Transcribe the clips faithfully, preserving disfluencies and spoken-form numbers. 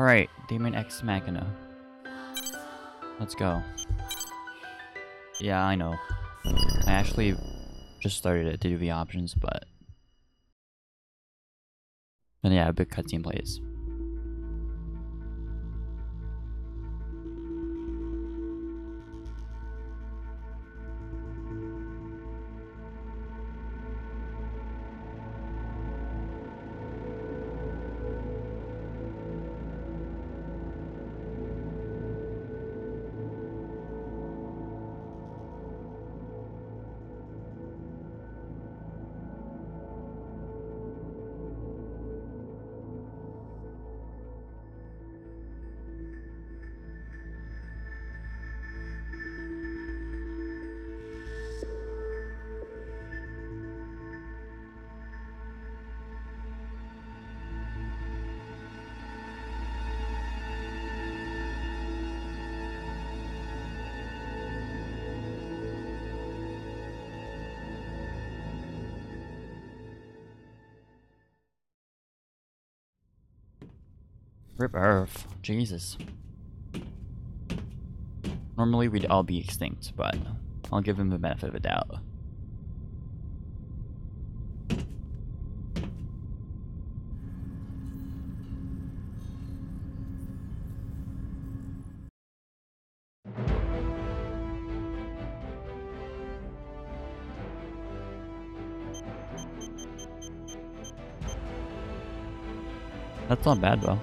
Alright, Daemon X Machina. Let's go. Yeah, I know. I actually just started it to do the options, but... And yeah, a big cutscene plays. Rip Earth. Jesus. Normally we'd all be extinct, but I'll give him the benefit of the doubt. That's not bad though.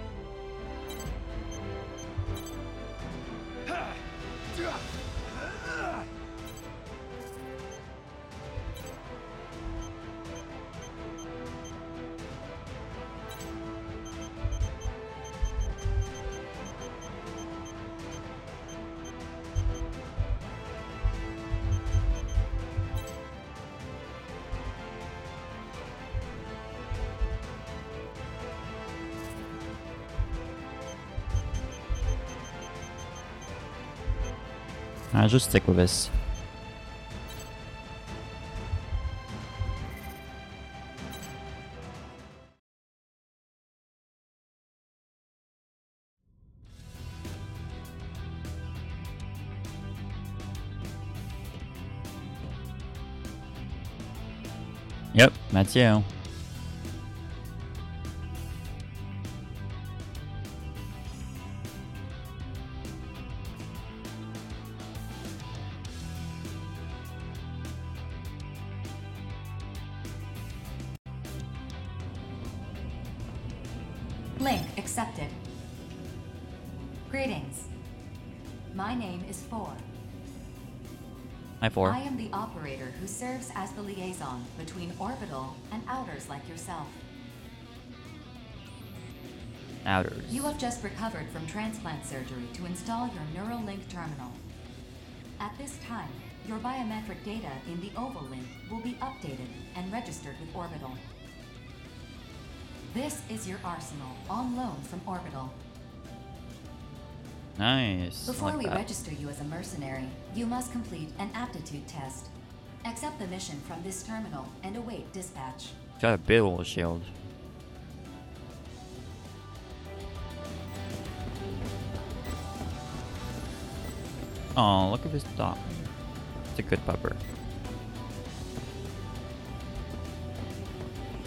I'll just stick with this. Yep, that's you. Accepted. Greetings. My name is Four. Hi, Four. I am the operator who serves as the liaison between Orbital and Outers like yourself. Outers. You have just recovered from transplant surgery to install your Neural Link Terminal. At this time, your biometric data in the Oval Link will be updated and registered with Orbital. This is your Arsenal, on loan from Orbital. Nice. Before like we that. register you as a mercenary, you must complete an aptitude test. Accept the mission from this terminal and await dispatch. Got a big old shield. Oh, look at this dog. It's a good pupper.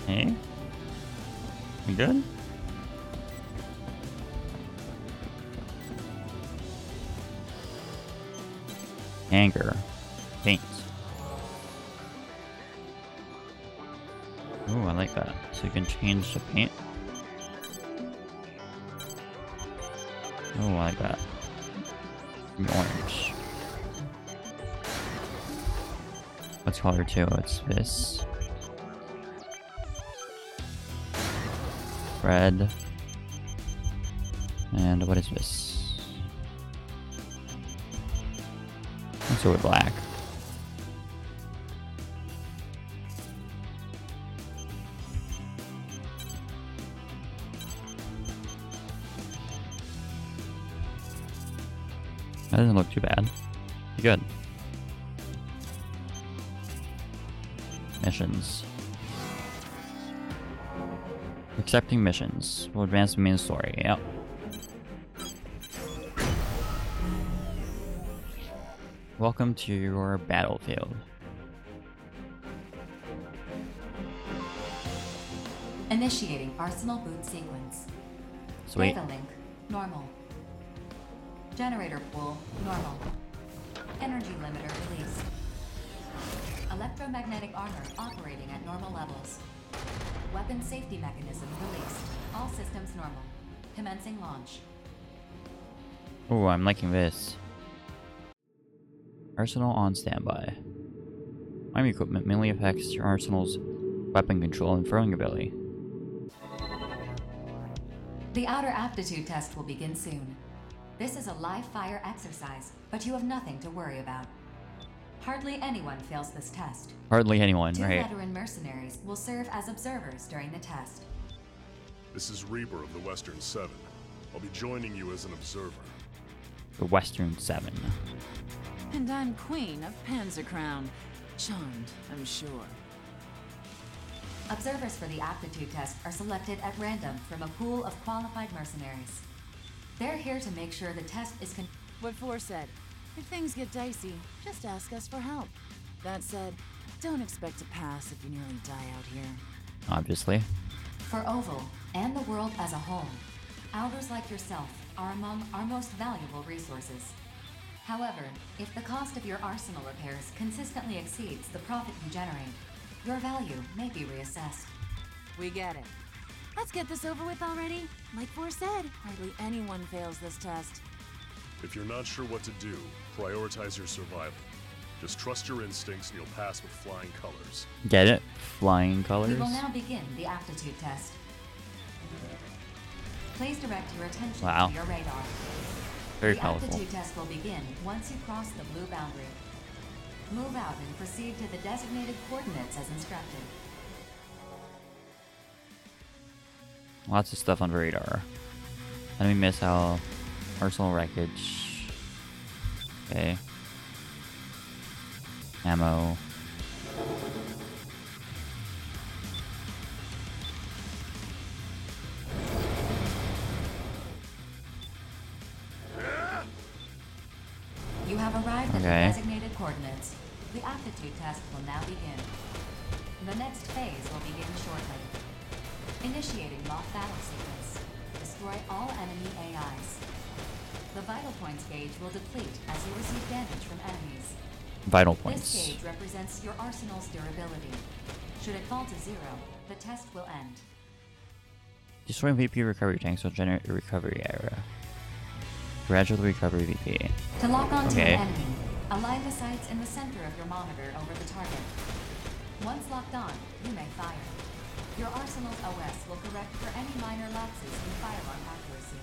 Hey? You good? Anger. Paint. Ooh, I like that. So you can change the paint. Ooh, I like that. Orange. What's color two? It's this. Red. And what is this? Let's go with black. That doesn't look too bad. Good. Missions. Accepting missions will advance the main story. Yep. Welcome to your battlefield. Initiating Arsenal boot sequence. Sweet. Data link, normal. Generator pool, normal. Energy limiter released. Electromagnetic armor operating at normal levels. Weapon safety mechanism released. All systems normal. Commencing launch. Oh, I'm liking this. Arsenal on standby. Mime equipment mainly affects your arsenal's weapon control and throwing ability. The outer aptitude test will begin soon. This is a live fire exercise, but you have nothing to worry about. Hardly anyone fails this test. Hardly anyone, Two right. Two veteran mercenaries will serve as observers during the test. This is Reaper of the Western Seven. I'll be joining you as an observer. The Western Seven. And I'm Queen of Panzer Crown. Charmed, I'm sure. Observers for the aptitude test are selected at random from a pool of qualified mercenaries. They're here to make sure the test is con- What Four said. If things get dicey, just ask us for help. That said, don't expect to pass if you nearly die out here. Obviously. For Oval, and the world as a whole, Outers like yourself are among our most valuable resources. However, if the cost of your arsenal repairs consistently exceeds the profit you generate, your value may be reassessed. We get it. Let's get this over with already. Like Four said, hardly anyone fails this test. If you're not sure what to do, prioritize your survival. Just trust your instincts and you'll pass with flying colors. Get it? Flying colors? We will now begin the aptitude test. Please direct your attention wow. to your radar. Very the powerful. The aptitude test will begin once you cross the blue boundary. Move out and proceed to the designated coordinates as instructed. Lots of stuff on the radar. Enemy missile. Arsenal wreckage. Okay. Ammo. You have arrived at okay. the designated coordinates. The aptitude test will now begin. The next phase will begin shortly. Initiating mock battle sequence. Destroy all enemy A Is. The vital points gauge will deplete as you receive damage from enemies. Vital points. This gauge represents your arsenal's durability. Should it fall to zero, the test will end. Destroying V P recovery tanks will generate a recovery error. Gradually recover V P. To lock onto okay. an enemy, align the sights in the center of your monitor over the target. Once locked on, you may fire. Your arsenal's O S will correct for any minor lapses in firearm accuracy.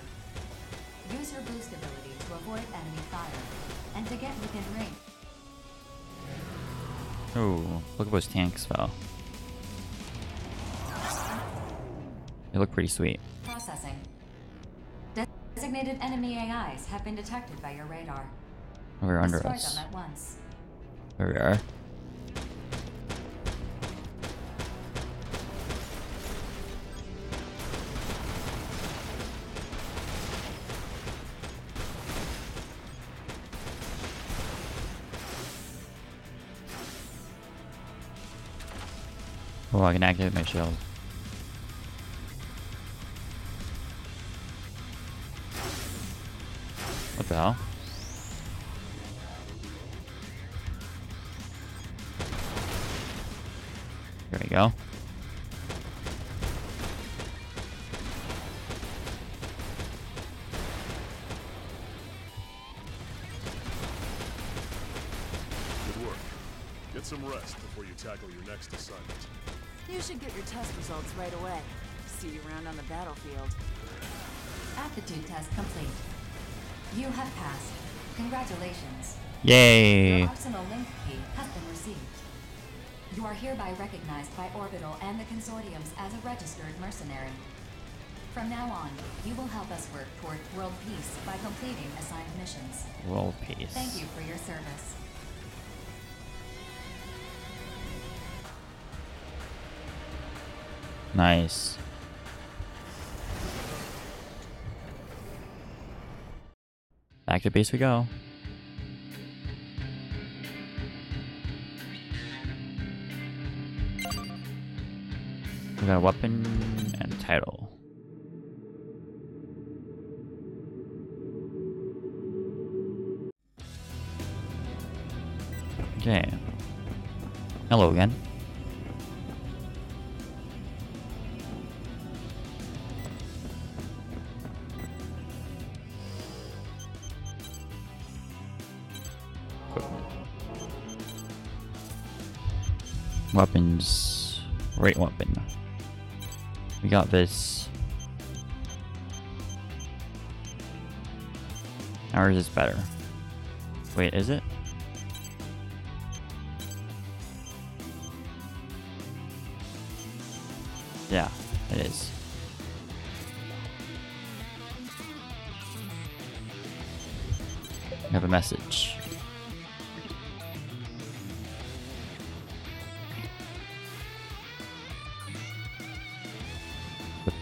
Use your boost ability to avoid enemy fire, and to get within range. Oh, look at those tanks, though. They look pretty sweet. Processing. Designated enemy A Is have been detected by your radar. We're under Destroy us. Destroy them at once. There we are. Oh, I can activate my shield. What the hell? There we go. Good work. Get some rest before you tackle your next assignment. You should get your test results right away. See you around on the battlefield. Aptitude test complete. You have passed. Congratulations. Yay! Your Arsenal link key has been received. You are hereby recognized by Orbital and the consortiums as a registered mercenary. From now on, you will help us work toward world peace by completing assigned missions. World peace. Thank you for your service. Nice. Back to base we go. got a weapon and a title. Okay. Hello again. Weapons, right weapon. We got this. Ours is better. Wait, is it? Yeah, it is. We have a message.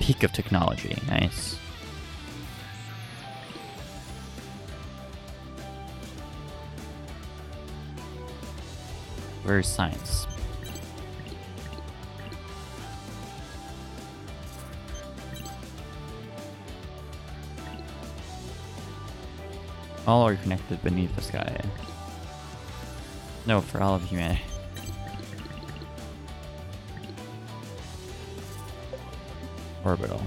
Peak of technology, nice. Where's science? All are connected beneath the sky. No, for all of humanity. Orbital.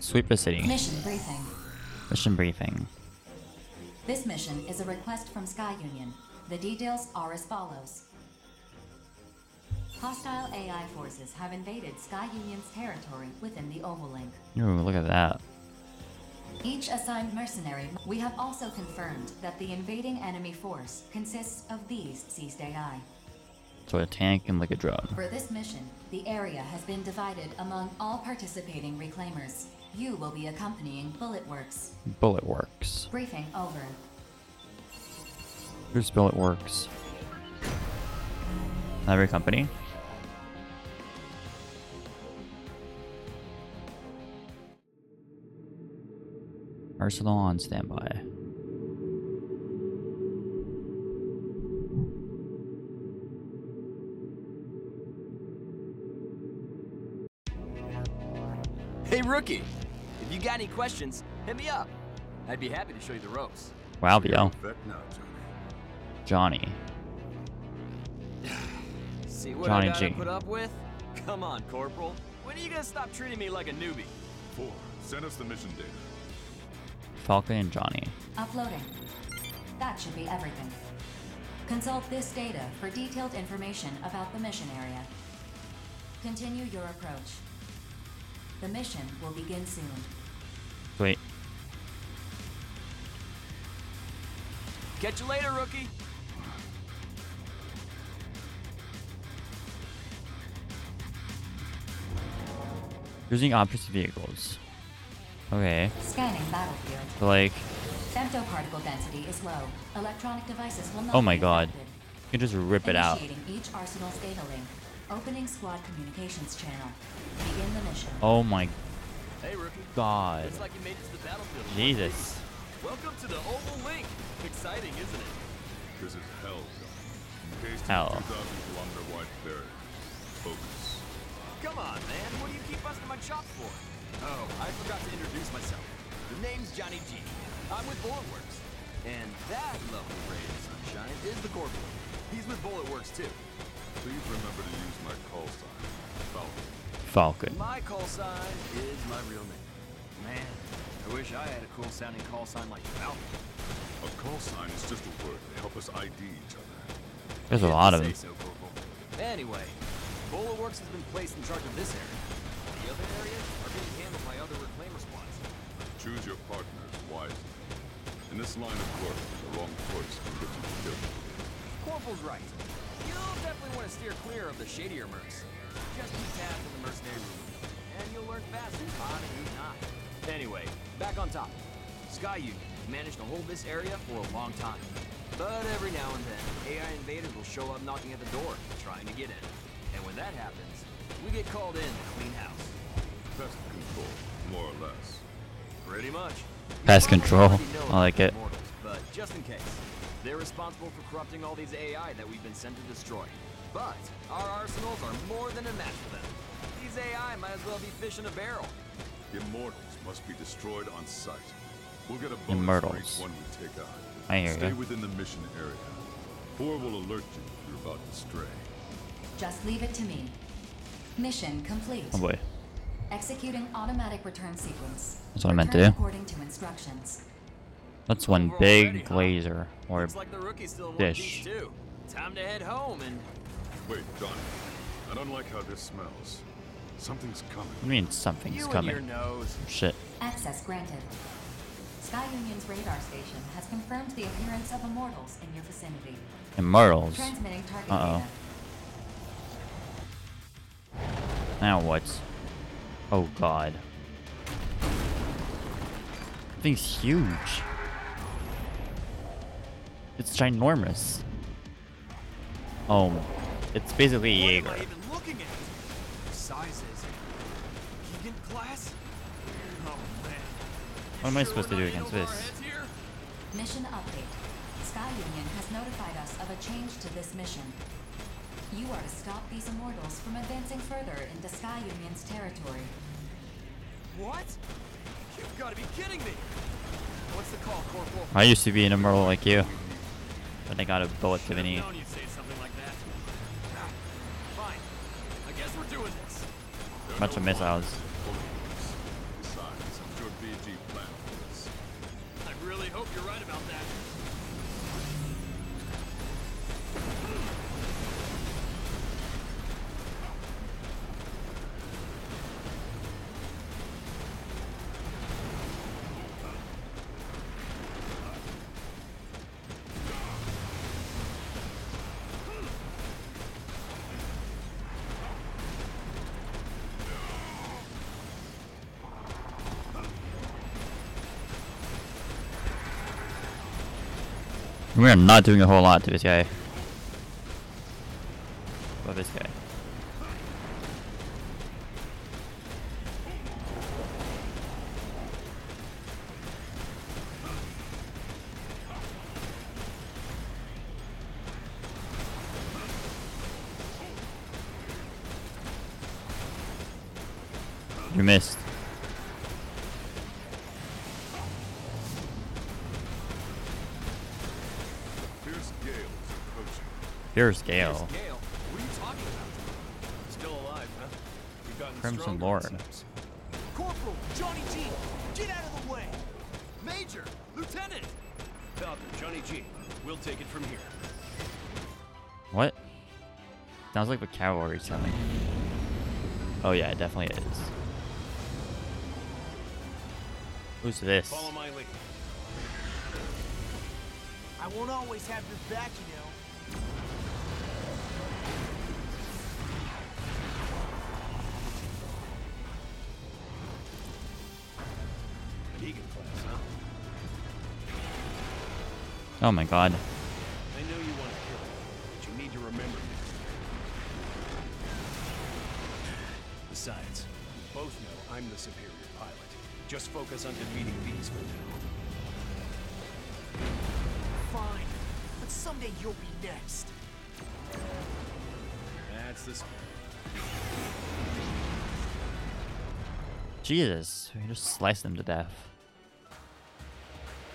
Sweep the city. Mission briefing. Mission briefing. This mission is a request from Sky Union. The details are as follows. Hostile A I forces have invaded Sky Union's territory within the Oval Link. Ooh, look at that. Each assigned mercenary. We have also confirmed that the invading enemy force consists of these seized A I. So a tank and like a drone. For this mission, the area has been divided among all participating reclaimers. You will be accompanying Bullet Works. Bullet Works. Briefing over. Here's Bullet Works. Every company. Arsenal on standby. Hey rookie, if you got any questions, hit me up. I'd be happy to show you the ropes. Wow, Vio. Johnny. See what Johnny I gotta G. put up with? Come on, Corporal. When are you gonna stop treating me like a newbie? Four. Send us the mission data. Falcon and Johnny. Uploading. That should be everything. Consult this data for detailed information about the mission area. Continue your approach. The mission will begin soon. Wait. Catch you later, rookie. Using objects and vehicles. Okay. Scanning battlefield. So like. Femto particle density is low. Electronic devices will not. Oh my God! You can just rip it out. Initiating each arsenal's data link. Opening squad communications channel. Begin the mission. Oh my hey, rookie. God. It's like you made it to the battlefield. Jesus. Welcome to the Oval Link. Exciting, isn't it? This is hell zone. Hell. Focus. Come on, man. What do you keep busting my chops for? Oh, I forgot to introduce myself. The name's Johnny G. I'm with Bullet Works. And that lovely ray of sunshine is the Corporal. He's with Bullet Works too. Please remember to use my call sign, Falcon. Falcon. My call sign is my real name. Man, I wish I had a cool sounding call sign like Falcon. A call sign is just a word to help us I D each other. There's a lot of them. So, anyway, Bullet Works has been placed in charge of this area. The other areas are being handled by other reclaimer squads. Choose your partners wisely. In this line of work, the wrong choice can get you killed. Corporal's right. You'll definitely want to steer clear of the shadier mercs. Just keep tabs on the mercenary room, and you'll learn fast who's on and who's not. Anyway, back on top. Sky Union managed to hold this area for a long time. But every now and then, A I invaders will show up knocking at the door, trying to get in. And when that happens, we get called in to clean house. Pest control, more or less. Pretty much. Pest control. I like it. Immortals, but just in case. They're responsible for corrupting all these A I that we've been sent to destroy. But our arsenals are more than a match for them. These A I might as well be fish in a barrel. Immortals must be destroyed on sight. We'll get a bonus for each one we take out. I hear you. Stay within the mission area. Four will alert you if you're about to stray. Just leave it to me. Mission complete. Oh boy. Executing automatic return sequence. That's what I meant to do. According to instructions. That's one big glazer or dish. Time to head home and wait, Johnny. I don't like how this smells. Something's coming. I mean, something's coming. Shit. Access granted. Sky Union's radar station has confirmed the appearance of Immortals in your vicinity. Immortals? Transmitting target data. Uh-oh. Now what? Oh god. That thing's huge. It's ginormous. Oh, it's basically a Jaeger. What am I even looking at? Sizes. Gigant-class? Oh man. What am I supposed to do against this? Mission update. Sky Union has notified us of a change to this mission. You are to stop these Immortals from advancing further into Sky Union's territory. What? You've got to be kidding me. What's the call, Corporal? I used to be an Immortal like you. But I got a bullet to the knee. Bunch of missiles. I really hope you're right about we are not doing a whole lot to this guy. About this guy. You missed. Here's Gale. What are you talking about? Still alive, huh? We've gotten Crimson Lord. Corporal, Johnny G, get out of the way. Major, Lieutenant. Falcon, Johnny G. We'll take it from here. What? Sounds like the cavalry's coming. Oh yeah, it definitely is. Who's this? Follow my lead. I won't always have your back, you know. Oh my god. I know you want to kill him, but you need to remember me. Besides, we both know I'm the superior pilot. Just focus on defeating these for now. Fine, but someday you'll be next. That's the spirit. Jesus, we just sliced them to death.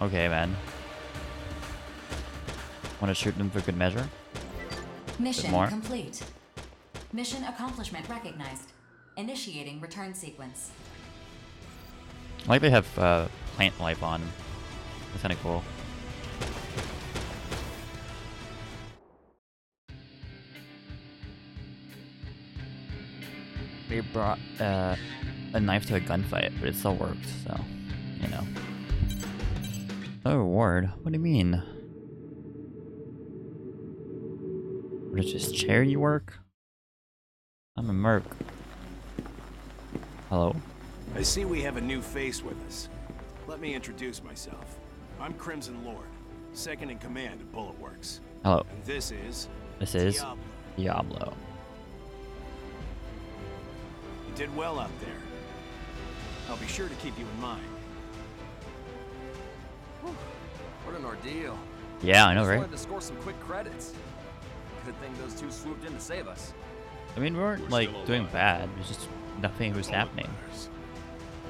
Okay, man. Want to shoot them for good measure? Mission complete. Mission accomplishment recognized. Initiating return sequence. I like they have uh, plant life on them. That's kind of cool. We brought uh, a knife to a gunfight, but it still worked, so, you know. No reward? What do you mean? Does this charity work? I'm a merc. Hello. I see we have a new face with us. Let me introduce myself. I'm Crimson Lord, second in command at Bullet Works. Hello. And this is. This is Diablo. Diablo. You did well out there. I'll be sure to keep you in mind. Whew. What an ordeal! Yeah, I know, right? To score some quick credits. Good thing those two swooped in to save us. I mean, we weren't, like, doing bad. It was just nothing was happening.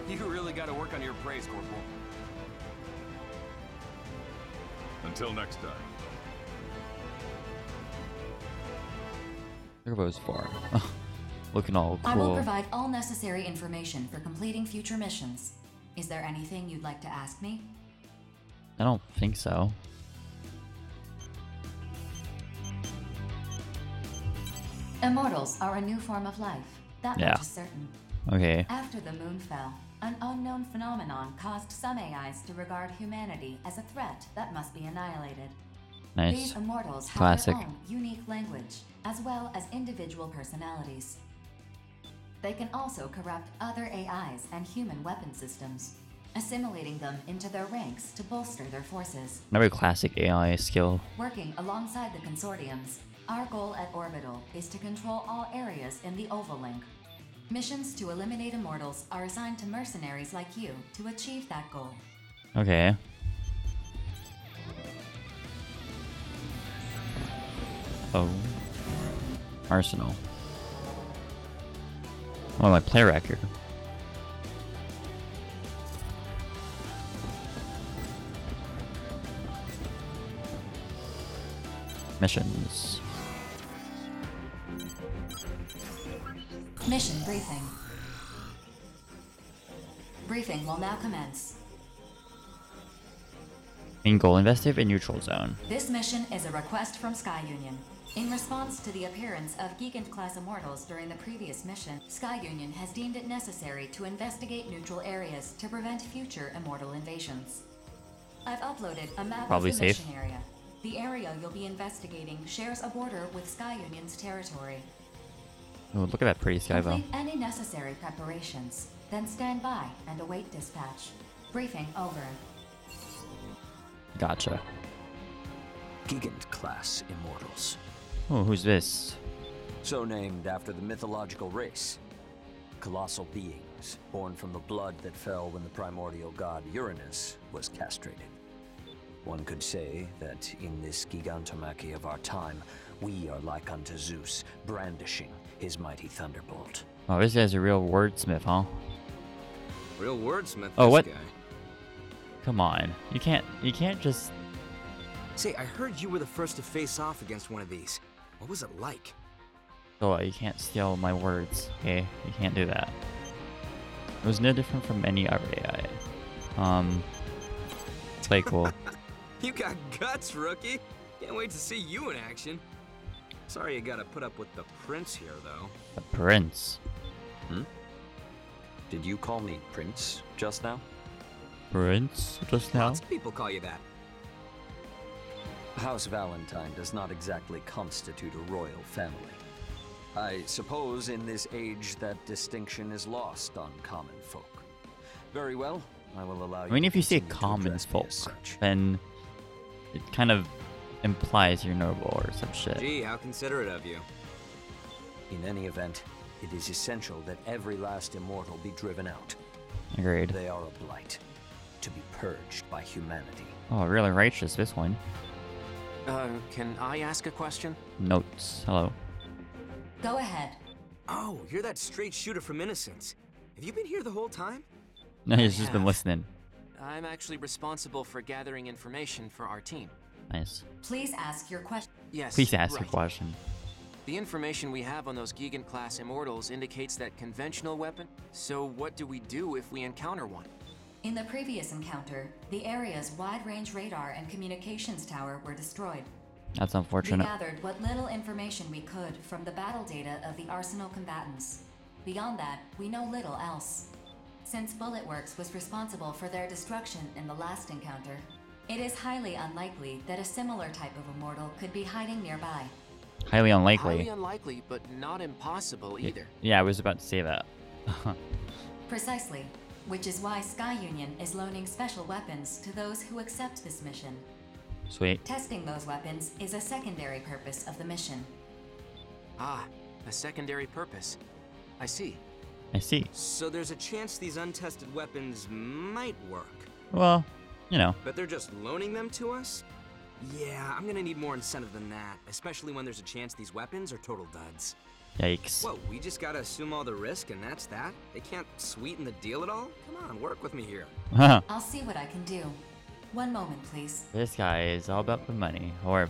You really got to work on your praise, Corporal. Until next time. Look at those far. Looking all cool. I will provide all necessary information for completing future missions. Is there anything you'd like to ask me? I don't think so. Immortals are a new form of life. That yeah. much is certain. Okay. After the moon fell, an unknown phenomenon caused some A Is to regard humanity as a threat that must be annihilated. Nice. These immortals Classic. have their own unique language, as well as individual personalities. They can also corrupt other A Is and human weapon systems, assimilating them into their ranks to bolster their forces. Another classic A I skill. Working alongside the consortiums, our goal at Orbital is to control all areas in the Oval Link. Missions to eliminate immortals are assigned to mercenaries like you to achieve that goal. Okay. Oh. Arsenal. Oh, my player record. Missions. Mission briefing. Briefing will now commence. In goal, investigate in neutral zone. This mission is a request from Sky Union. In response to the appearance of Gigant-class immortals during the previous mission, Sky Union has deemed it necessary to investigate neutral areas to prevent future immortal invasions. I've uploaded a map Probably of the safe. mission area. The area you'll be investigating shares a border with Sky Union's territory. Oh, look at that pretty sky, though. Complete any necessary preparations, then stand by and await dispatch. Briefing over. Gotcha. Gigant-class immortals. Oh, who's this? So named after the mythological race. Colossal beings born from the blood that fell when the primordial god Uranus was castrated. One could say that in this gigantomachy of our time, we are like unto Zeus, brandishing his mighty thunderbolt. Oh, this guy's a real wordsmith, huh? Real wordsmith. Oh, what? Guy. Come on, you can't, you can't just. Say, I heard you were the first to face off against one of these. What was it like? Oh, you can't steal my words. Okay, you can't do that. It was no different from any other A I. Um, it's like cool. You got guts, rookie. Can't wait to see you in action. Sorry you gotta put up with the prince here, though. The prince? Hmm? Did you call me prince just now? Prince just now? Lots of people call you that. House Valentine does not exactly constitute a royal family. I suppose in this age that distinction is lost on common folk. Very well, I will allow you. I mean, if you say common folk, then it kind of implies you're noble or some shit. Gee, how considerate of you. In any event, it is essential that every last immortal be driven out. Agreed. They are a blight, to be purged by humanity. Oh, really righteous, this one. Uh, can I ask a question? Notes. Hello. Go ahead. Oh, you're that straight shooter from Innocence. Have you been here the whole time? No, he's just been listening. I'm actually responsible for gathering information for our team. Nice. Please ask your question. Yes. Please ask right. your question. The information we have on those Gigant-class immortals indicates that conventional weapon. So what do we do if we encounter one? In the previous encounter, the area's wide-range radar and communications tower were destroyed. That's unfortunate. We gathered what little information we could from the battle data of the Arsenal combatants. Beyond that, we know little else. Since Bullet Works was responsible for their destruction in the last encounter, it is highly unlikely that a similar type of immortal could be hiding nearby. Highly unlikely. Highly unlikely, but not impossible either. Y- yeah, I was about to say that. Precisely, which is why Sky Union is loaning special weapons to those who accept this mission. Sweet. Testing those weapons is a secondary purpose of the mission. Ah, a secondary purpose. I see. I see. So there's a chance these untested weapons might work. Well, you know. But they're just loaning them to us? Yeah, I'm gonna need more incentive than that, especially when there's a chance these weapons are total duds. Yikes. Whoa, we just gotta assume all the risk and that's that? They can't sweeten the deal at all? Come on, work with me here. Huh. I'll see what I can do. One moment, please. This guy is all about the money, or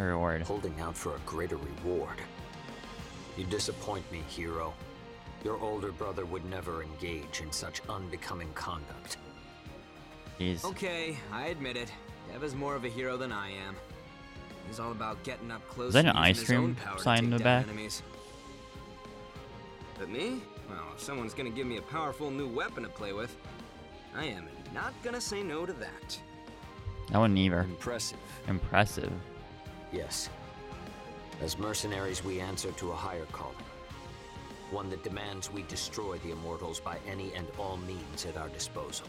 a reward. Holding out for a greater reward. You disappoint me, hero. Your older brother would never engage in such unbecoming conduct. Jeez. Okay, I admit it. Deva's more of a hero than I am. He's all about getting up close. Is that an ice cream sign in the back? Enemies. But me? Well, if someone's gonna give me a powerful new weapon to play with, I am not gonna say no to that. That one either. Impressive. Impressive. Yes. As mercenaries, we answer to a higher calling. One that demands we destroy the Immortals by any and all means at our disposal.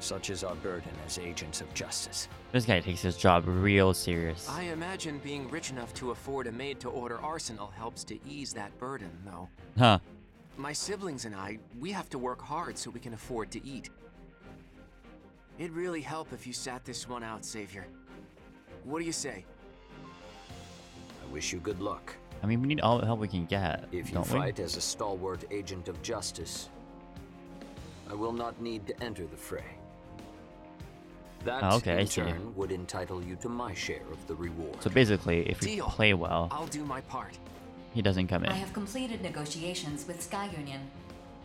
Such is our burden as agents of justice. This guy takes his job real serious. I imagine being rich enough to afford a made-to-order arsenal helps to ease that burden, though. Huh. My siblings and I, we have to work hard so we can afford to eat. It'd really help if you sat this one out, Savior. What do you say? I wish you good luck. I mean, we need all the help we can get, If you don't fight we? as a stalwart agent of justice, I will not need to enter the fray. That, oh, okay, in turn, would entitle you to my share of the reward. So basically, if you play well, I'll do my part. He doesn't come in. I have completed negotiations with Sky Union.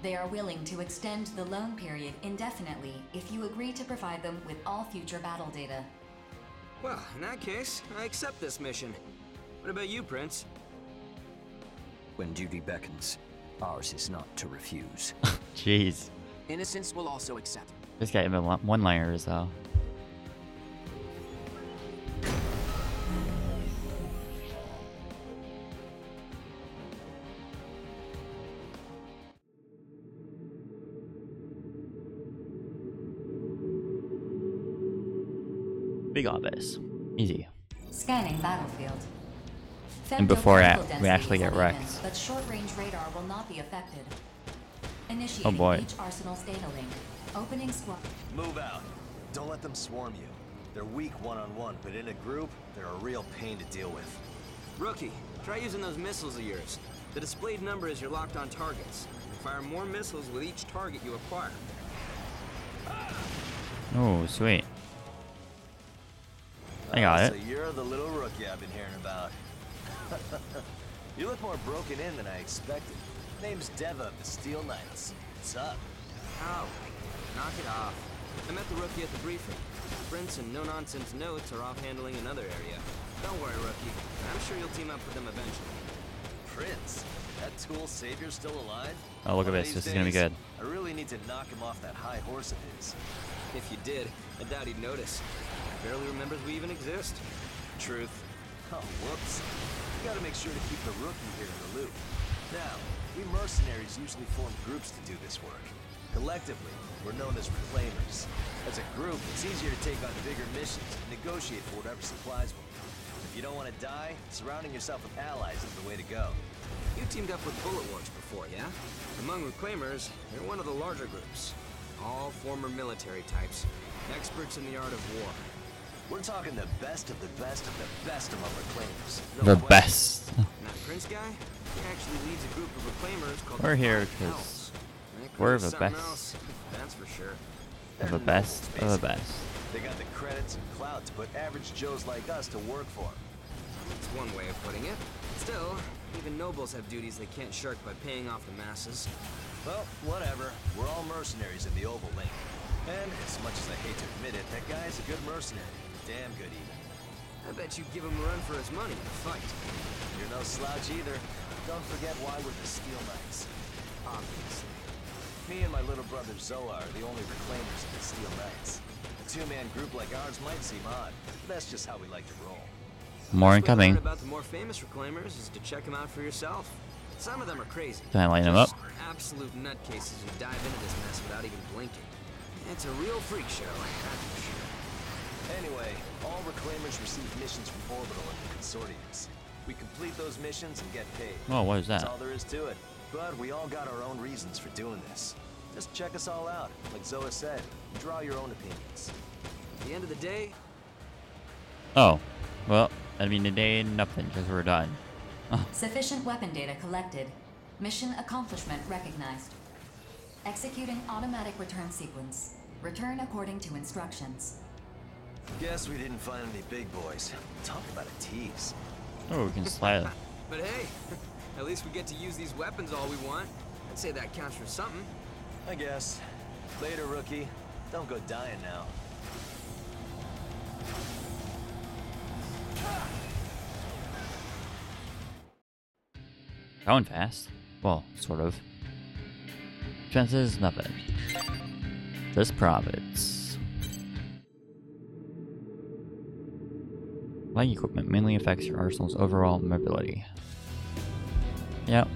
They are willing to extend the loan period indefinitely if you agree to provide them with all future battle data. Well, in that case, I accept this mission. What about you, Prince? When duty beckons, ours is not to refuse. Jeez. Innocence will also accept. This guy even one-liners though. Big obvious, easy. Scanning battlefield. And before that, we actually get wrecked. But short-range radar will not be affected. Initiating oh boy. Each arsenal's data link. Opening squad. Move out. Don't let them swarm you. They're weak one-on-one, but in a group, they're a real pain to deal with. Rookie, try using those missiles of yours. The displayed number is your locked-on targets. Fire more missiles with each target you acquire. Oh, sweet. I got uh, it. So you're the little rookie I've been hearing about. You look more broken in than I expected. Name's Deva of the Steel Knights. What's up? Ow. Knock it off. I met the rookie at the briefing. Prince and no-nonsense notes are off handling another area. Don't worry, rookie. I'm sure you'll team up with them eventually. Prince? That tool Savior's still alive? Oh, look at this. This is gonna be good. I really need to knock him off that high horse of his. If you did, I doubt he'd notice. He barely remembers we even exist. Truth. Oh, whoops. You gotta make sure to keep the rookie here in the loop. Now, we mercenaries usually form groups to do this work. Collectively, we're known as reclaimers. As a group, it's easier to take on bigger missions and negotiate for whatever supplies will come. If you don't want to die, surrounding yourself with allies is the way to go. You teamed up with Bullet Works before, yeah? Among reclaimers, you're one of the larger groups. All former military types, experts in the art of war. We're talking the best of the best of the best among reclaimers. The, the best. Not Prince guy? He actually leads a group of reclaimers called We're here because we're the best. Else, that's for sure. They're the best of the best. They got the credits and clout to put average Joes like us to work for. That's one way of putting it. Still, even nobles have duties they can't shirk by paying off the masses. Well, whatever. We're all mercenaries in the Oval Link. And as much as I hate to admit it, that guy's a good mercenary. Damn good even. I bet you give him a run for his money in a fight. You're no slouch either. Don't forget why we're the Steel Knights. Obviously. Me and my little brother Zohar are the only reclaimers of the Steel Knights. A two-man group like ours might seem odd, but that's just how we like to roll. More incoming. What about the more famous reclaimers is to check them out for yourself. Some of them are crazy. Can I line them up? Absolute nutcases who dive into this mess without even blinking. It's a real freak show. Anyway, all reclaimers receive missions from Orbital and consortiums. We complete those missions and get paid. Oh, what is that? That's all there is to it. But we all got our own reasons for doing this. Just check us all out, like Zoa said, and draw your own opinions. At the end of the day, Oh, well, I mean today nothing because we're done. Oh. Sufficient weapon data collected. Mission accomplishment recognized. Executing automatic return sequence. Return according to instructions. Guess we didn't find any big boys. Talk about a tease. Oh, we can slide. But hey, at least we get to use these weapons all we want. I'd say that counts for something. I guess. Later, rookie. Don't go dying now. Going fast. Well, sort of. Chances nothing. This province. Flying equipment mainly affects your arsenal's overall mobility. Yep.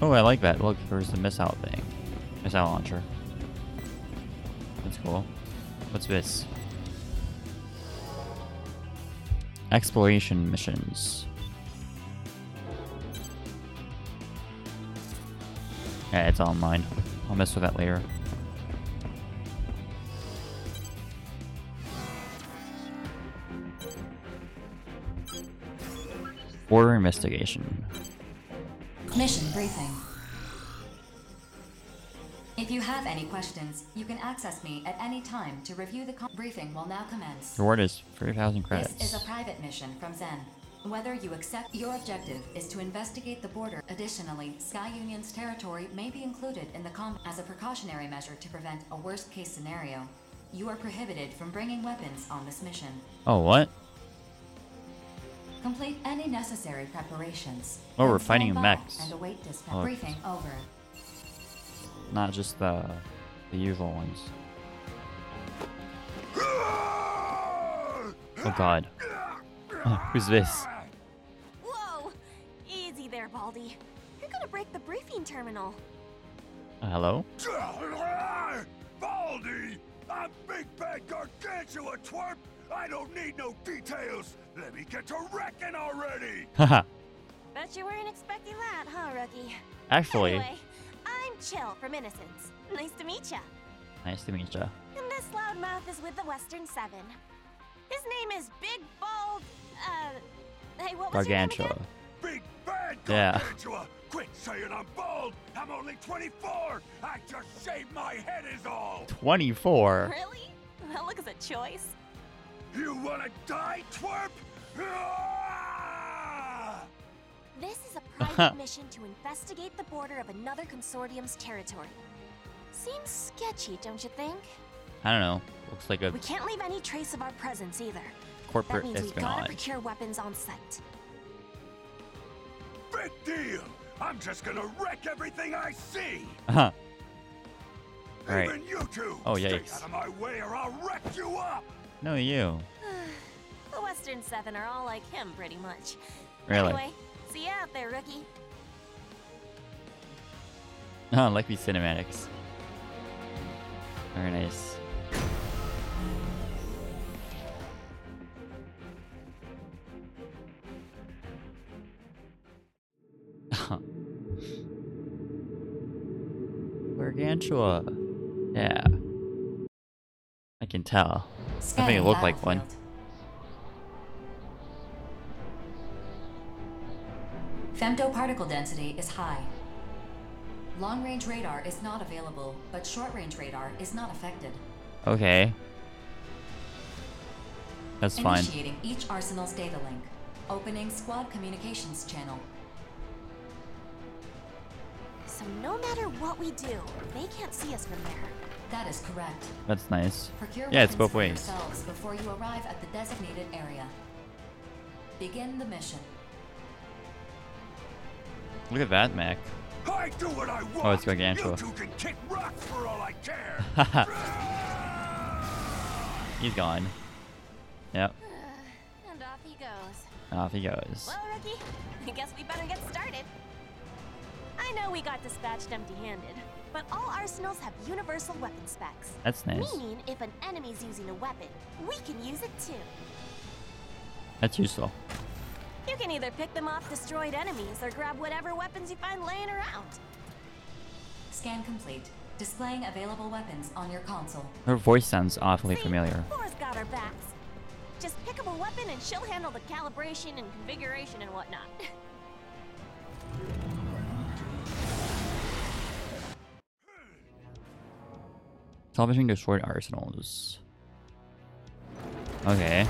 Oh, I like that. Look, there's the missile thing. Missile launcher. That's cool. What's this? Exploration missions. Yeah, it's online. I'll mess with that later. Border investigation. Mission briefing. If you have any questions, you can access me at any time to review the com briefing will now commence. Reward is three thousand credits. This is a private mission from Zen. Whether you accept, your objective is to investigate the border. Additionally, Sky Union's territory may be included in the com as a precautionary measure to prevent a worst-case scenario. You are prohibited from bringing weapons on this mission. Oh, what? Complete any necessary preparations. Oh, we're fighting mechs. And await dispatch. Oh, briefing over. Not just the the usual ones. Oh God. Oh, who's this? Whoa! Easy there, Baldy. You're gonna break the briefing terminal. Uh, hello? Baldy! I'm Big Bad Gargantua, twerp! I don't need no details! Let me get to wrecking already! Haha. Bet you weren't expecting that, huh, Rookie? Actually... Anyway, I'm Chill from Innocence. Nice to meet ya. Nice to meet ya. And this loudmouth is with the Western Seven. His name is Big Bald... Uh... Hey, what was Gargantua. Your name again? Big Bad Gargantua! Yeah. Quit saying I'm bald! I'm only twenty-four! I just shaved my head is all! twenty-four? Really? That looks a choice. You wanna die, twerp? This is a private mission to investigate the border of another consortium's territory. Seems sketchy, don't you think? I don't know. Looks like a... We can't leave any trace of our presence either. Corporate espionage. That means we gotta procure weapons on site. Big deal! I'm just gonna wreck everything I see! Uh-huh. All right. Even you two! Oh, yikes. Stay out of my way or I'll wreck you up! No, you. The Western Seven are all like him, pretty much. Really? Anyway, see you out there, rookie. Oh, like these cinematics. Very nice. Gargantua. Yeah. I can tell. I think it looked like one. Femto particle density is high. Long-range radar is not available, but short-range radar is not affected. Okay. That's fine. Initiating each arsenal's data link. Opening squad communications channel. So no matter what we do, they can't see us from there. That is correct. That's nice. Procure yeah, it's both ways. Before you arrive at the designated area. Begin the mission. Look at that, Mac. I do what I want. Oh, it's Gargantua. You two can kick rocks for all I care. He's gone. Yep. Uh, and off he goes. Off he goes. Well, Rookie, I guess we better get started. I know we got dispatched empty-handed, but all arsenals have universal weapon specs. That's nice. Meaning, if an enemy's using a weapon, we can use it too. That's useful. You can either pick them off destroyed enemies or grab whatever weapons you find laying around. Scan complete. Displaying available weapons on your console. Her voice sounds awfully See, familiar. Four's got our backs. Just pick up a weapon and she'll handle the calibration and configuration and whatnot. Salvaging destroyed arsenals. Okay.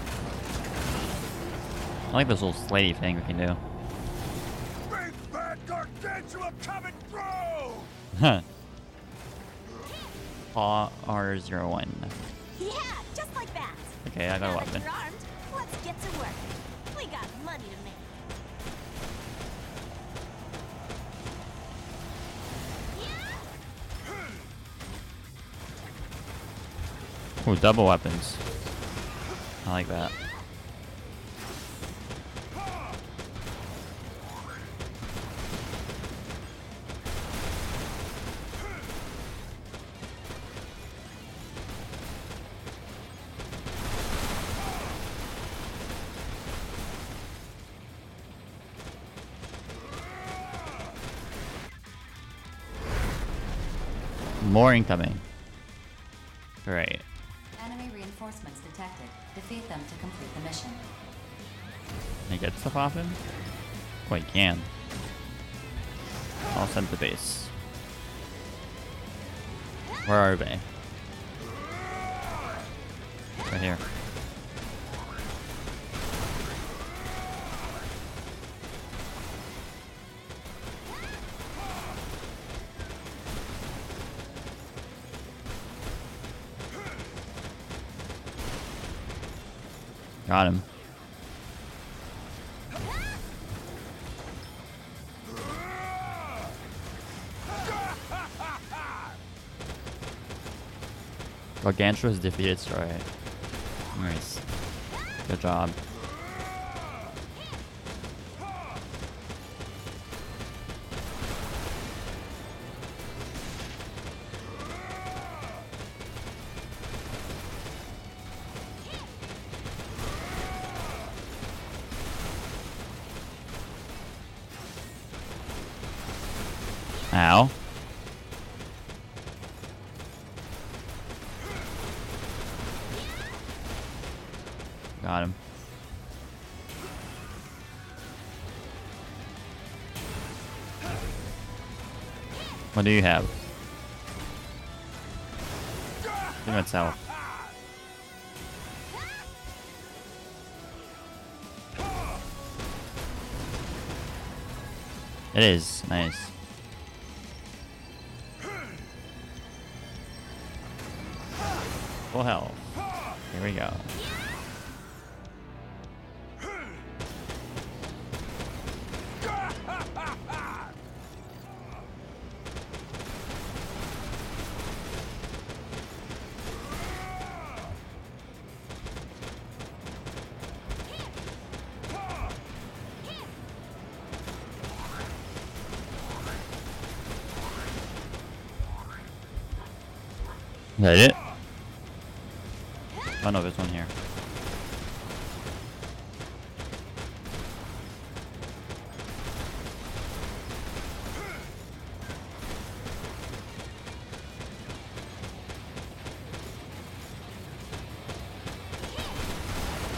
I like this little slatey thing we can do. Big Bad Gargantua coming through! Huh. Paw R zero one. Yeah, just like that. Okay, I got a weapon. You're armed, let's get to work. We got money to make. Yeah. Oh, double weapons. I like that. More incoming. Great. Enemy reinforcements detected. Defeat them to complete the mission. Can I get stuff off him? Oh, I can. I'll send to base. Where are they? Right here. Got him. Gargantua is defeated, sorry. Nice. Good job. Ow. Got him. What do you have? Give me itself. It is nice. Full health. Here we go. Is that it? Oh no, there's one here.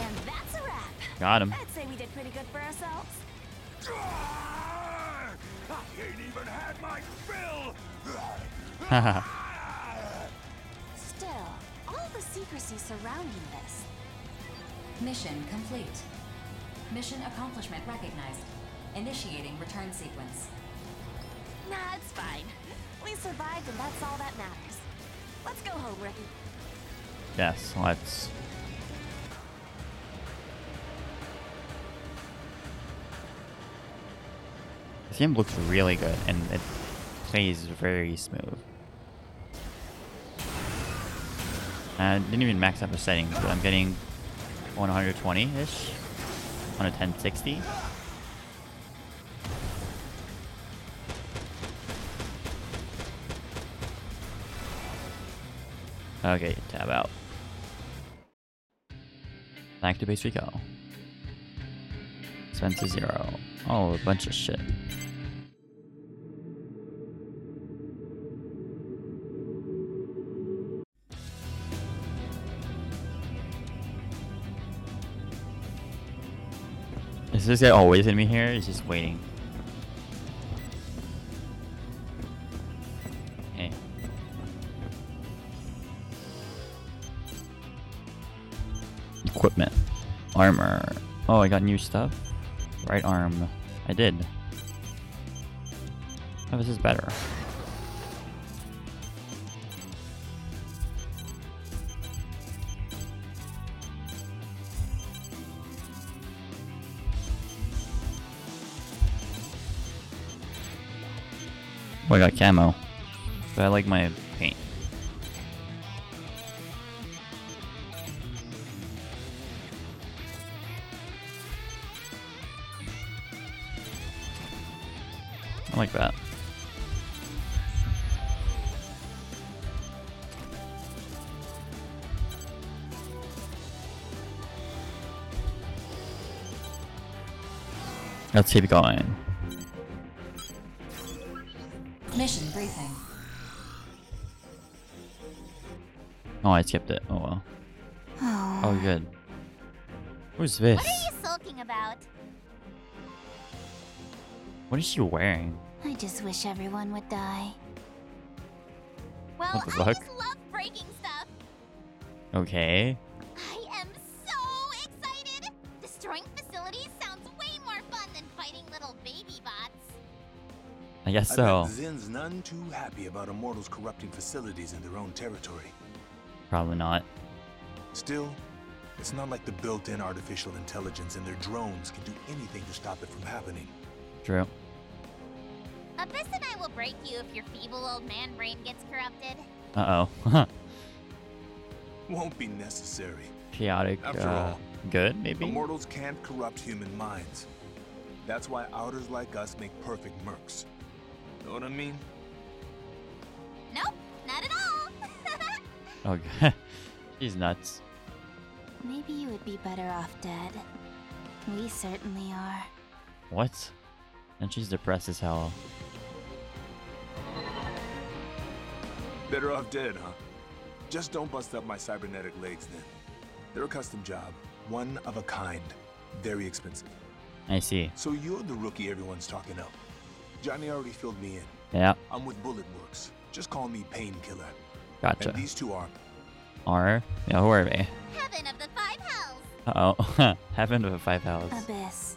And that's a wrap. Got him. I'd say we did pretty good for ourselves. I ain't even had my fill. Haha. Surrounding this. Mission complete. Mission accomplishment recognized. Initiating return sequence. Nah, it's fine. We survived and that's all that matters. Let's go home, Ricky. Yes, let's. This game looks really good and it plays very smooth. I didn't even max out the settings, but I'm getting one twenty-ish on a ten sixty. Okay, tab out. Back to base we go. Spend to zero. Oh, a bunch of shit. Is this guy always in me here? He's just waiting. Hey. Equipment. Armor. Oh, I got new stuff. Right arm. I did. Oh, this is better. Oh, I got camo. But I like my paint. I like that. Let's keep going. Mission briefing. Oh, I skipped it. Oh well. Oh, oh good. Who's this? What are you sulking about? What is she wearing? I just wish everyone would die. Well, what the fuck? I just love breaking stuff. Okay. I am so excited. Destroying facilities sounds way more fun than fighting little baby bots. I guess so. I bet Zen's none too happy about Immortals corrupting facilities in their own territory. Probably not. Still, it's not like the built-in artificial intelligence in their drones can do anything to stop it from happening. True. Abyss and I will break you if your feeble old man brain gets corrupted. Uh-oh. Won't be necessary. Chaotic, After uh, all, good, maybe? Immortals can't corrupt human minds. That's why outers like us make perfect mercs. Know what I mean? Nope, not at all. Okay. He's nuts. Maybe you would be better off dead. We certainly are. What? And she's depressed as hell. Better off dead, huh? Just don't bust up my cybernetic legs then. They're a custom job. One of a kind. Very expensive. I see. So you're the rookie everyone's talking up. Johnny already filled me in. Yeah. I'm with Bullet Works. Just call me Painkiller. Gotcha. And these two are... Are? Yeah, who are they? Heaven of the Five Hells. Uh-oh. Heaven of the Five Hells. Abyss.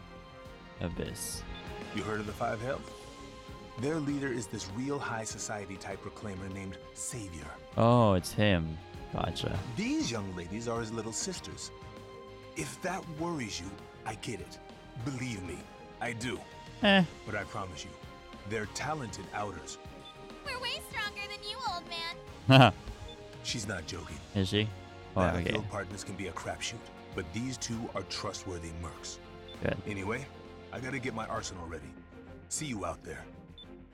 Abyss. You heard of the Five Hells? Their leader is this real high society type reclaimer named Savior. Oh, it's him. Gotcha. These young ladies are his little sisters. If that worries you, I get it. Believe me, I do. Eh. But I promise you, they're talented outers. We're way stronger than you, old man. She's not joking. Is she? Oh, okay. Battlefield partners can be a crapshoot, but these two are trustworthy mercs. Good. Anyway, I gotta get my arsenal ready. See you out there.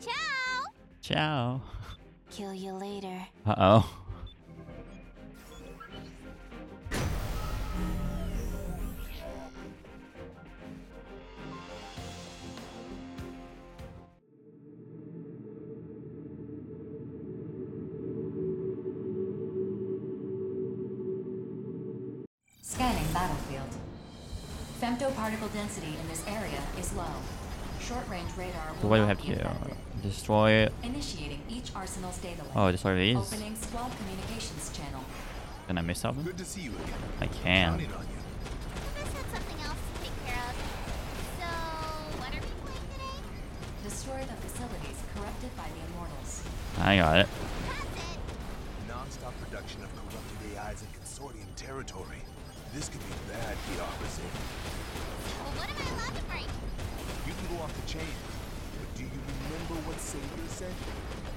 Ciao. Ciao. Kill you later. Uh oh. Scanning battlefield. Femto particle density in this area is low. Short-range radar will so what do we have to do? Destroy it. Initiating each arsenal's data link. Oh, destroy these. Opening squad communications channel. Can I miss something? Good to see you again. I can. Well, this had something else to take care of. So, what are we playing today? Destroy the facilities corrupted by the Immortals. I got it. That's it. Non-stop production of corrupted A Is in consortium territory. This could be bad for the opposite. So what am I allowed to break? You can go off the chain, but do you remember what Savior said?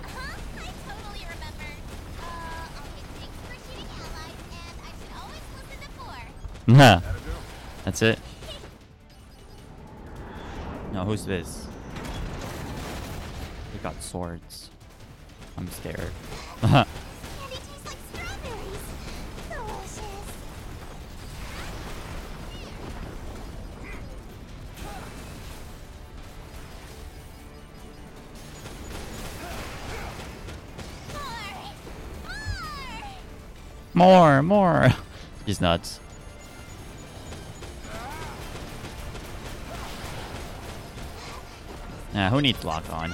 Uh-huh, I totally remember. Uh, I'll get thanks for shooting allies, and I should always listen to four. Nah. That's it. Now who's this? They got swords. I'm scared. More, more. He's nuts. Nah, who needs lock on?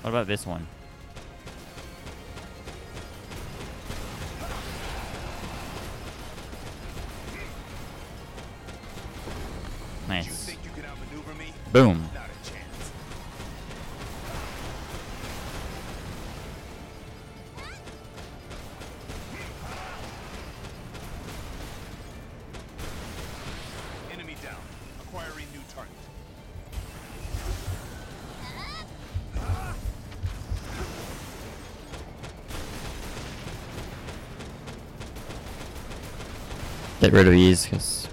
What about this one? Nice. You think you could outmaneuver me? Boom. Not a chance. Enemy down. Acquiring new target. Get rid of these, cause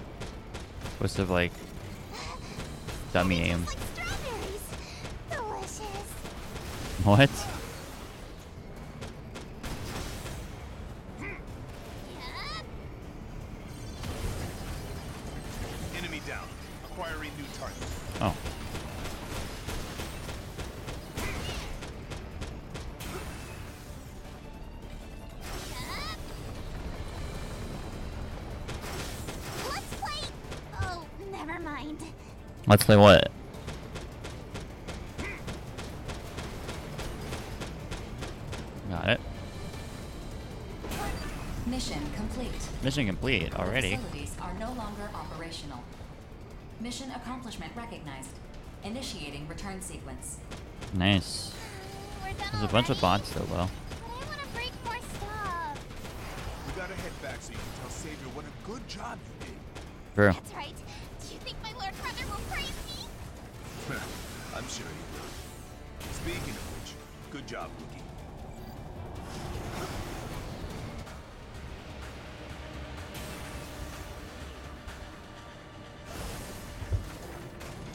what's the like dummy aim? What? Enemy down. Acquiring new target. Oh. Let's play what? Got it. Mission complete. Mission complete already. The facilities are no longer operational. Mission accomplishment recognized. Initiating return sequence. Nice. We're done There's already? a bunch of bots though, well. I want to break more stuff. We gotta head back so you can tell Savior what a good job you did. True. That's right. Do you think my Lord Brother will praise me? I'm sure he will. Speaking of which, good job, Wookie.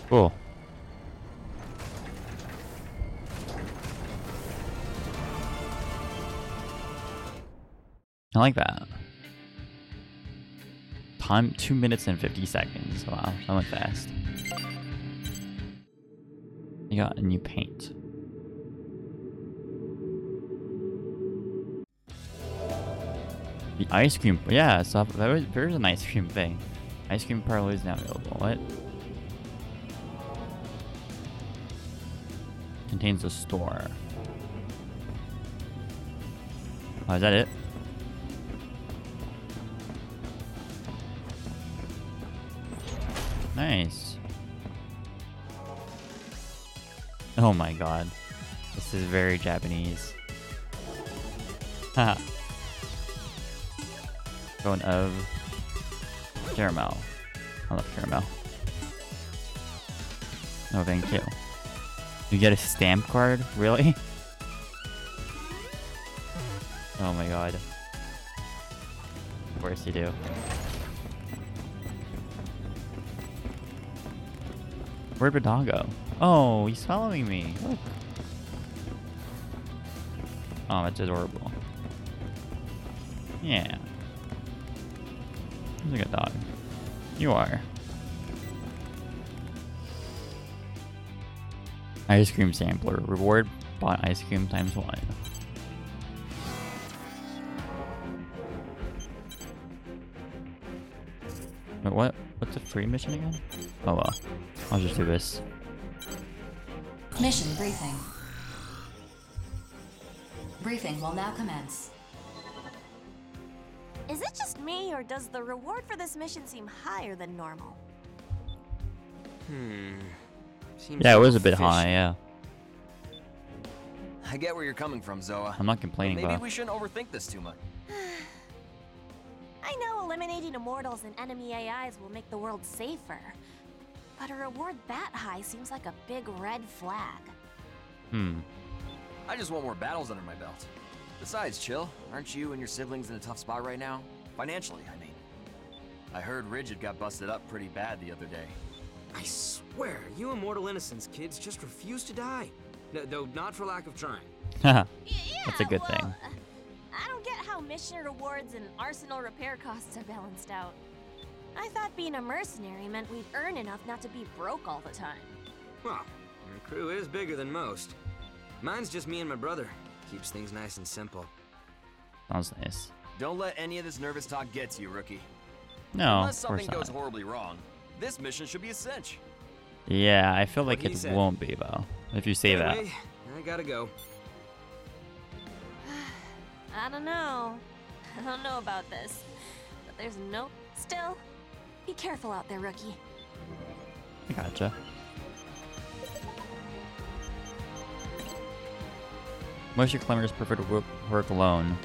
Cool. I like that. Time two minutes and fifty seconds. Wow, that went fast. You got a new paint. The ice cream. Yeah, so that was, there's an ice cream thing. Ice cream parlor is now available. What? Contains a store. Oh, is that it? Nice. Oh my god. This is very Japanese. Haha. Going of caramel. I love caramel. No, thank you. You get a stamp card? Really? Oh my god. Of course you do. Where'd Badago? Oh, he's following me. Look. Oh, that's adorable. Yeah. He's a good dog. You are. Ice cream sampler. Reward bought ice cream times one. Wait, what? What's a free mission again? Oh well. I'll just do this. Mission briefing. Briefing will now commence. Is it just me, or does the reward for this mission seem higher than normal? Hmm. Seems yeah, it was a bit fishy. high, yeah. I get where you're coming from, Zoa. I'm not complaining about it. Maybe we shouldn't overthink this too much. I know eliminating immortals and enemy A Is will make the world safer. But a reward that high seems like a big red flag. Hmm. I just want more battles under my belt. Besides, Chill, aren't you and your siblings in a tough spot right now? Financially, I mean. I heard Rigid got busted up pretty bad the other day. I swear, you immortal Innocence kids just refuse to die. No, though not for lack of trying. Haha. Yeah, that's a good well, thing. Uh, I don't get how mission rewards and Arsenal repair costs are balanced out. I thought being a mercenary meant we'd earn enough not to be broke all the time. Well, your crew is bigger than most. Mine's just me and my brother. Keeps things nice and simple. Sounds nice. Don't let any of this nervous talk get to you, rookie. No, unless something goes horribly wrong, this mission should be a cinch. Yeah, I feel like it won't be, though, if you say that. I gotta go. I don't know. I don't know about this. But there's no... Still, be careful out there, rookie. Gotcha. Most your climbers prefer to work alone.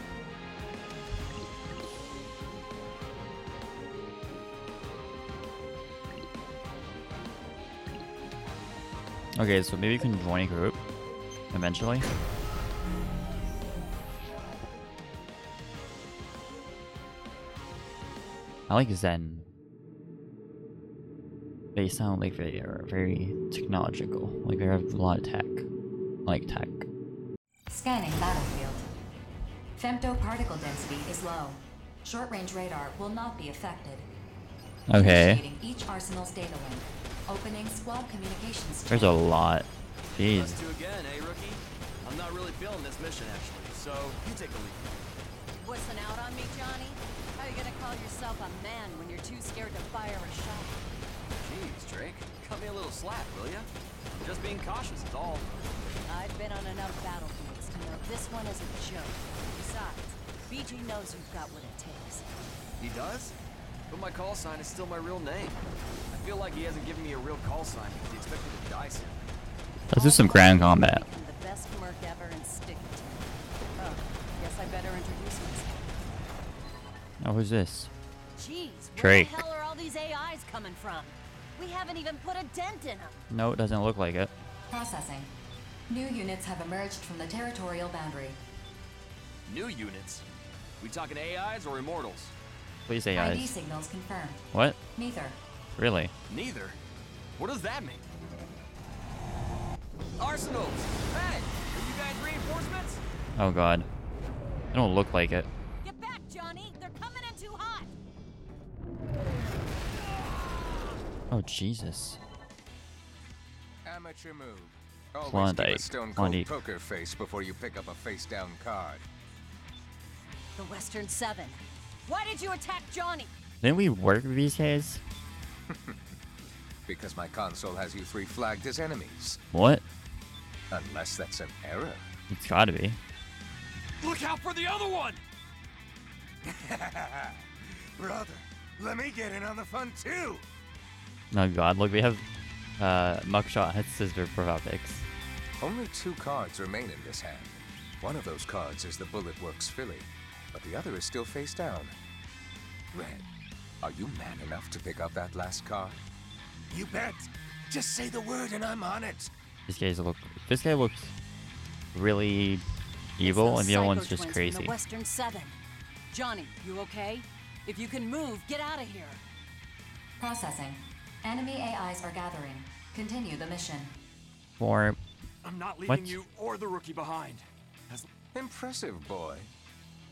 Okay, so maybe you can join a group eventually. I like Zen. They sound like they are very technological. Like they have a lot of tech. Like tech. Scanning battlefield. Femto particle density is low. Short-range radar will not be affected. Okay. Initiating each Arsenal's data link. Opening squad communications. There's a lot. Jeez. Let's do again, eh, rookie? I'm not really feeling this mission actually, so you take the lead. Listen out on me, Johnny. How are you gonna call yourself a man when you're too scared to fire a shot? Jeez, Drake, cut me a little slack, will ya? I'm just being cautious, it's all. I've been on enough battlefields to know this one is a joke. Besides, B G knows you've got what it takes. He does? But my call sign is still my real name. I feel like he hasn't given me a real call sign because he expected to die soon. Let's do some ground combat. The best merc ever and stick to it. Oh, guess I better introduce myself. Oh, who's this? Jeez, Drake. Where the hell are all these A Is coming from? We haven't even put a dent in them. No, it doesn't look like it. Processing. New units have emerged from the territorial boundary. New units? We talking A Is or Immortals? Please say I D signals confirmed. What? Neither. Really? Neither? What does that mean? Arsenals! Hey! Are you guys reinforcements? Oh god. They don't look like it. Get back, Johnny! They're coming in too hot! Oh Jesus. Amateur move. Always Klondike. Keep a stone cold poker face before you pick up a face down card. The Western Seven. Why did you attack Johnny? Didn't we work with these guys? Because my console has you three flagged as enemies. What? Unless that's an error. It's gotta be. Look out for the other one! Brother, let me get in on the fun too! Oh god, look, we have uh, Muckshot and Scissor profile picks. Only two cards remain in this hand. One of those cards is the Bullet Works filly. But the other is still face down. Red, are you man enough to pick up that last card? You bet. Just say the word and I'm on it. This guy's look. This guy looks really evil, and the other one's just crazy. Western Seven. Johnny, you okay? If you can move, get out of here. Processing. Enemy A Is are gathering. Continue the mission. Or I'm not leaving what? You or the rookie behind. That's impressive, boy.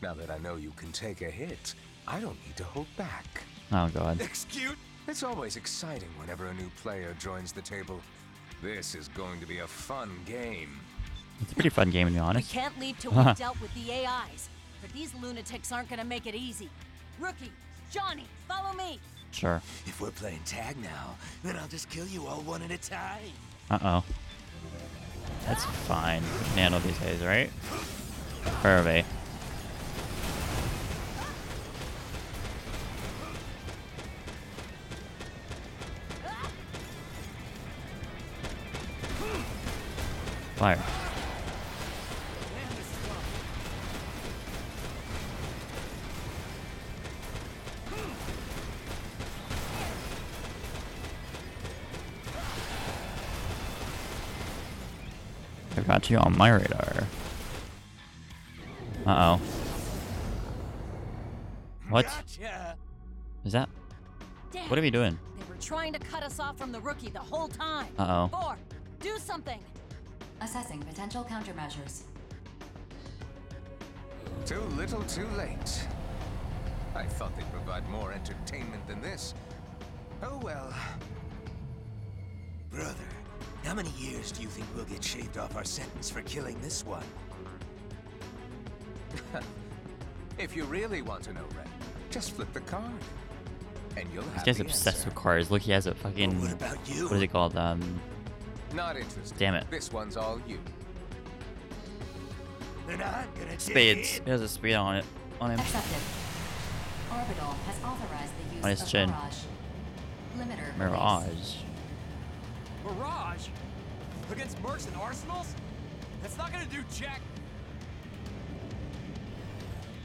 Now that I know you can take a hit, I don't need to hold back. Oh god. Excuse? It's always exciting whenever a new player joins the table. This is going to be a fun game. It's a pretty fun game, to be honest. We can't leave till we've dealt with the A Is, but these lunatics aren't going to make it easy. Rookie, Johnny, follow me. Sure. If we're playing tag now, then I'll just kill you all one at a time. Uh-oh. That's fine. We can handle these guys, right? Perfect. Fire. I got you on my radar. Uh oh. What? Gotcha. Is that? Damn. What are we doing? They were trying to cut us off from the rookie the whole time. Uh oh. Four, do something. Assessing potential countermeasures. Too little, too late. I thought they'd provide more entertainment than this. Oh well. Brother, how many years do you think we'll get shaved off our sentence for killing this one? If you really want to know, Red, just flip the card. And you'll have This guy's obsessed answer. with cards. Look, he has a fucking... What about you? What is it called? Um... Not interested. Damn it. This one's all you. Spades. He has a spade on it. On him. Accepted. Orbital has authorized the use on his of chin. Mirage. Mirage. Mirage? Against Mercs and Arsenals? That's not gonna do Jack.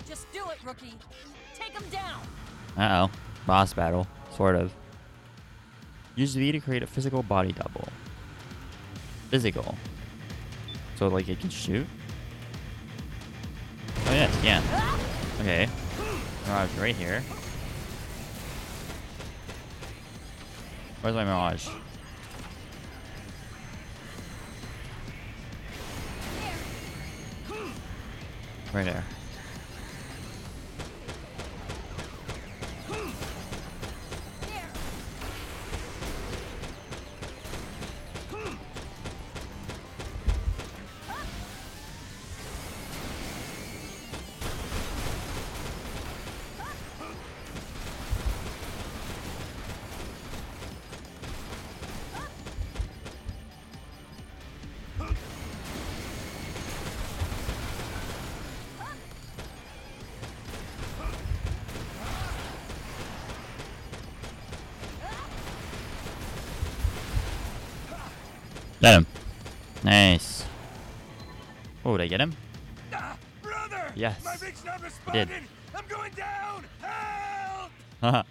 Just do it, rookie. Take him down. Uh oh. Boss battle. Sort of. Use V to create a physical body double. Physical. So, like, it can shoot? Oh, yes, yeah. Okay. Mirage right here. Where's my Mirage? Right there. Got him. Nice. Oh, did I get him? Ah, brother! Yes. My big snub responded. I'm going down. Help! Haha.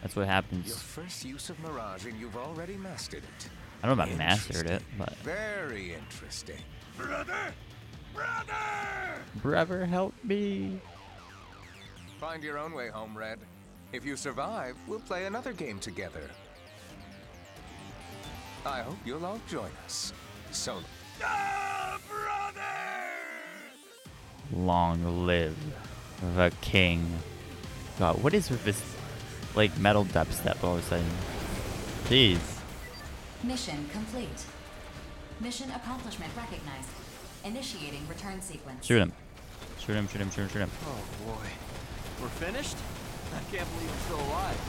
That's what happens. Your first use of Mirage and you've already mastered it. I don't know about mastered it, but very interesting. Brother! Brother! Brother, help me. Find your own way home, Red. If you survive, we'll play another game together. I hope you'll all join us. So oh, brother! Long live the king. God, what is with this, like, metal dub step all of a sudden? Jeez. Mission complete. Mission accomplishment recognized. Initiating return sequence. Shoot him. Shoot him, shoot him, shoot him, shoot him. Oh boy. We're finished? I can't believe I'm still alive.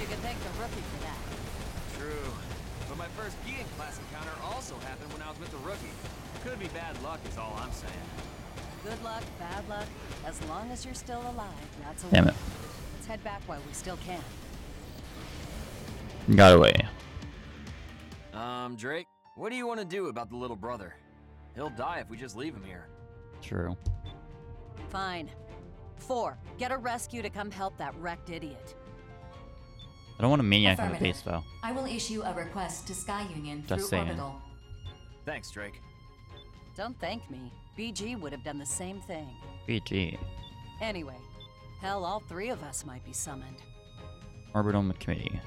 You can thank the rookie for that. True. But my first Gigant-class encounter also happened when I was with the rookie. Could be bad luck is all I'm saying. Good luck, bad luck. As long as you're still alive, that's a Damn it. Let's head back while we still can. Got away. Um, Drake, what do you want to do about the little brother? He'll die if we just leave him here. True. Fine. Four, get a rescue to come help that wrecked idiot. I don't want a maniac on the base, though. I will issue a request to Sky Union through Orbital. Thanks, Drake. Don't thank me. B G would have done the same thing. B G. Anyway, hell, all three of us might be summoned. Orbital committee.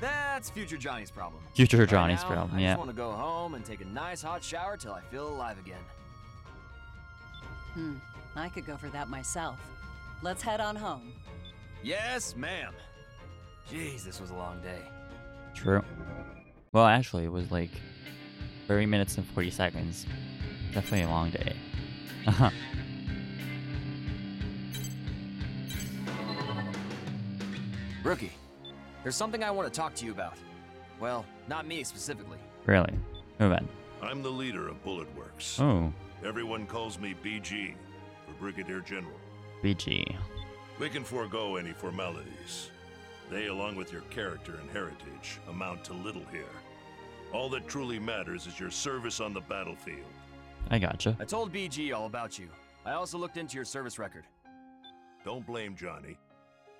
That's future Johnny's problem. Future Johnny's right now, problem. Yeah. I just want to go home and take a nice hot shower till I feel alive again. Hmm. I could go for that myself. Let's head on home. Yes, ma'am. Jeez, this was a long day. True. Well, actually, it was like thirty minutes and forty seconds. Definitely a long day. Rookie, there's something I want to talk to you about. Well, not me specifically. Really? Move on. I'm the leader of Bullet Works. Oh. Everyone calls me B G, for Brigadier General. B G. We can forego any formalities. They, along with your character and heritage, amount to little here. All that truly matters is your service on the battlefield. I gotcha. I told B G all about you. I also looked into your service record. Don't blame Johnny.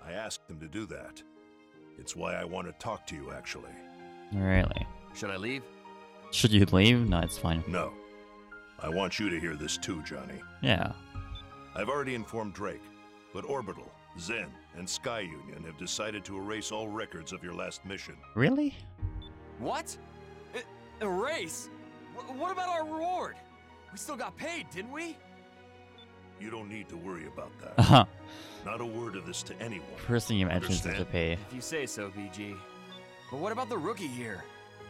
I asked him to do that. It's why I want to talk to you, actually. Really? Should I leave? Should you leave? No, it's fine. No. I want you to hear this too, Johnny. Yeah. I've already informed Drake, but Orbital, Zen, and Sky Union have decided to erase all records of your last mission. Really? What? E erase? W what about our reward? We still got paid, didn't we? You don't need to worry about that. Uh-huh. Not a word of this to anyone. First thing you mentioned is to pay. If you say so, B G. But what about the rookie here?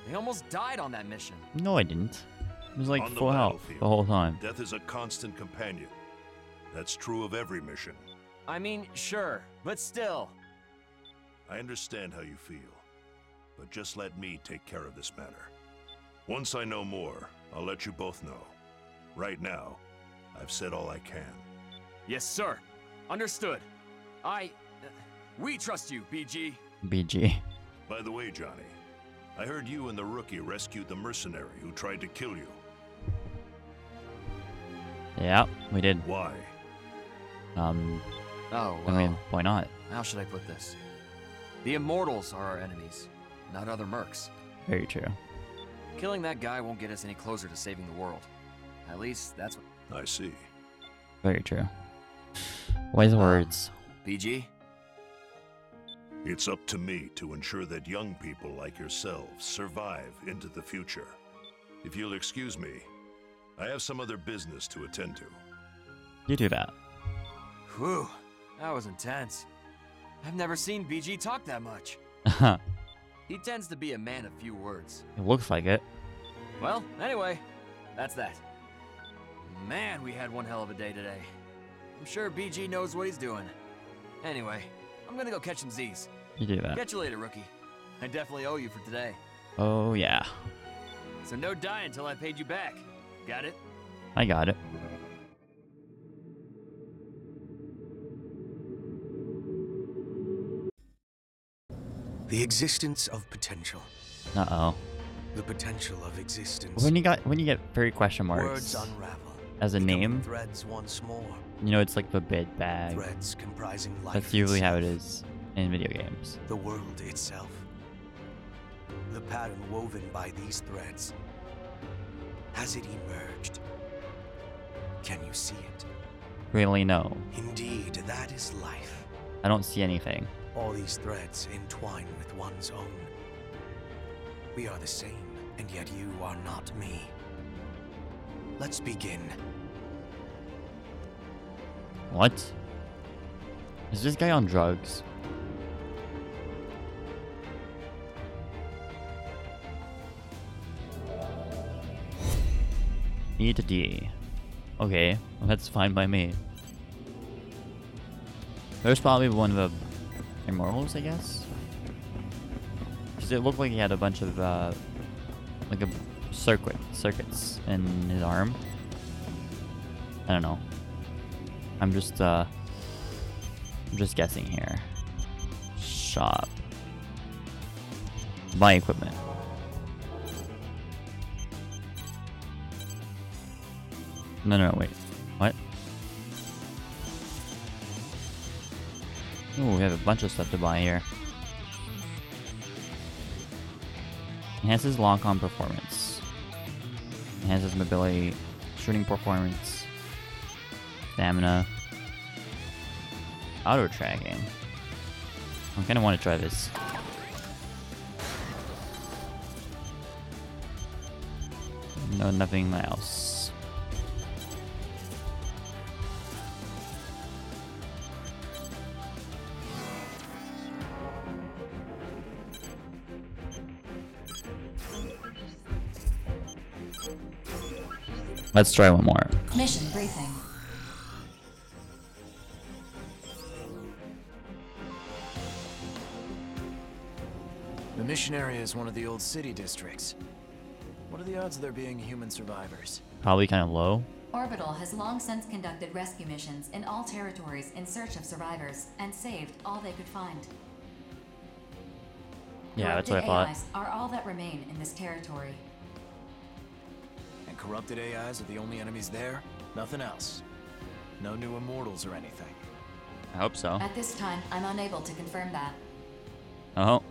They almost died on that mission. No, I didn't. It was like full health the whole time. Death is a constant companion. That's true of every mission. I mean, sure, but still. I understand how you feel, but just let me take care of this matter. Once I know more, I'll let you both know. Right now, I've said all I can. Yes, sir. Understood. I... Uh, we trust you, B G. B G. By the way, Johnny, I heard you and the rookie rescued the mercenary who tried to kill you. Yeah, we did. Why? Um... Oh, well... I mean, why not? How should I put this? The Immortals are our enemies, not other mercs. Very true. Killing that guy won't get us any closer to saving the world. At least, that's what... I see. Very true. Wise words. Uh, B G? It's up to me to ensure that young people like yourselves survive into the future. If you'll excuse me, I have some other business to attend to. You do that. Whew, that was intense. I've never seen B G talk that much. He tends to be a man of few words. It looks like it. Well, anyway, that's that. Man, we had one hell of a day today. I'm sure B G knows what he's doing. Anyway, I'm gonna go catch some Z's. You do that. Catch you later, rookie. I definitely owe you for today. Oh, yeah. So no die until I paid you back. Got it? I got it. The existence of potential. Uh-oh. The potential of existence. When you got when you get three question marks words unravel, as a name, threads once more. You know, it's like the bit bag. Threads comprising life. That's usually itself. How it is in video games. The world itself. The pattern woven by these threads. Has it emerged? Can you see it? Really, no. Indeed, that is life. I don't see anything. All these threads entwine with one's own. We are the same, and yet you are not me. Let's begin. What? Is this guy on drugs? E to D. Okay, well, that's fine by me. There's probably one of the Immortals, I guess? Because it looked like he had a bunch of, uh, like a circuit, circuits in his arm. I don't know. I'm just, uh, I'm just guessing here. Shop. Buy equipment. No, no, no, wait. What? Ooh, we have a bunch of stuff to buy here. Enhances lock-on performance. Enhances mobility, shooting performance, stamina, auto-tracking. I kind of want to try this. No, nothing else. Let's try one more. Mission briefing. The mission area is one of the old city districts. What are the odds of there being human survivors? Probably kind of low. Orbital has long since conducted rescue missions in all territories in search of survivors and saved all they could find. Yeah, that's what I thought. Corrupted A Is are all that remain in this territory. Corrupted A Is are the only enemies there. Nothing else. No new Immortals or anything. I hope so. At this time, I'm unable to confirm that. Oh.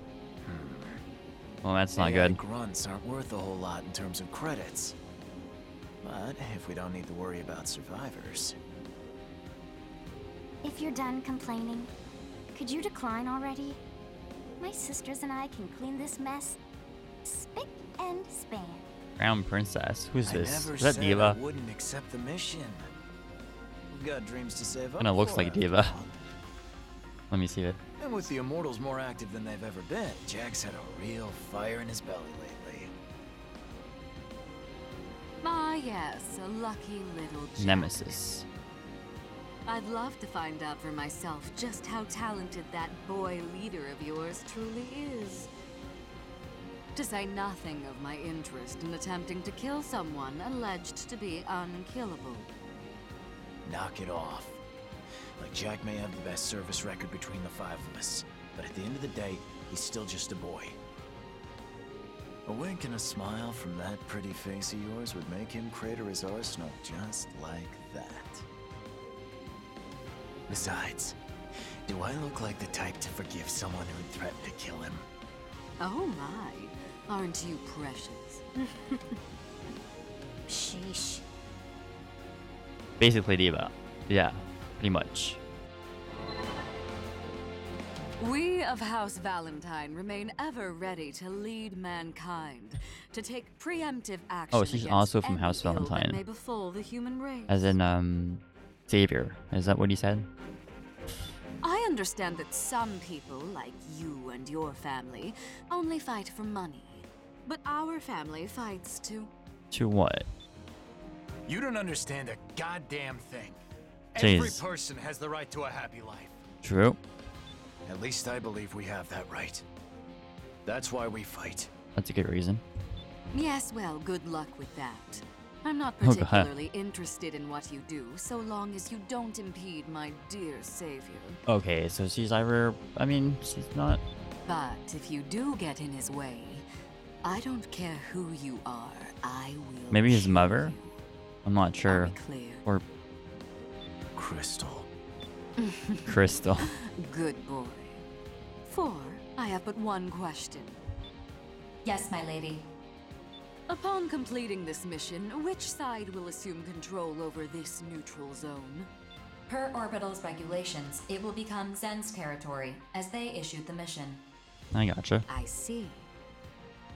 Well, that's not A I good. Grunts aren't worth a whole lot in terms of credits. But if we don't need to worry about survivors. If you're done complaining, could you decline already? My sisters and I can clean this mess. Spick and span. Crown Princess. Who's this? Is that Deva? Wouldn't accept the mission. We've got dreams to save up. And it looks like Deva. Let me see it. And with the Immortals more active than they've ever been, Jack's had a real fire in his belly lately. Ah yes, a lucky little Jack. Nemesis. I'd love to find out for myself just how talented that boy leader of yours truly is. To say nothing of my interest in attempting to kill someone alleged to be unkillable. Knock it off. Like, Jack may have the best service record between the five of us, but at the end of the day, he's still just a boy. A wink and a smile from that pretty face of yours would make him crater his arsenal just like that. Besides, do I look like the type to forgive someone who threatened to kill him? Oh my, aren't you precious? Sheesh. Basically Deva. Yeah, pretty much. We of House Valentine remain ever ready to lead mankind, to take preemptive action. Oh, she's also from House Valentine. May befall the human race. As in, um, Savior. Is that what he said? I understand that some people, like you and your family, only fight for money. But our family fights to... To what? You don't understand a goddamn thing. Jeez. Every person has the right to a happy life. True. At least I believe we have that right. That's why we fight. That's a good reason. Yes, well, good luck with that. I'm not particularly oh, interested in what you do, so long as you don't impede my dear savior. Okay, so she's either... I mean, she's not... But if you do get in his way, I don't care who you are, I will... Maybe his mother? You. I'm not sure. Or... Crystal. Crystal. Good boy. For I have but one question. Yes, my lady. Upon completing this mission, which side will assume control over this neutral zone? Per Orbital's regulations, it will become Zen's territory, as they issued the mission. I gotcha. I see.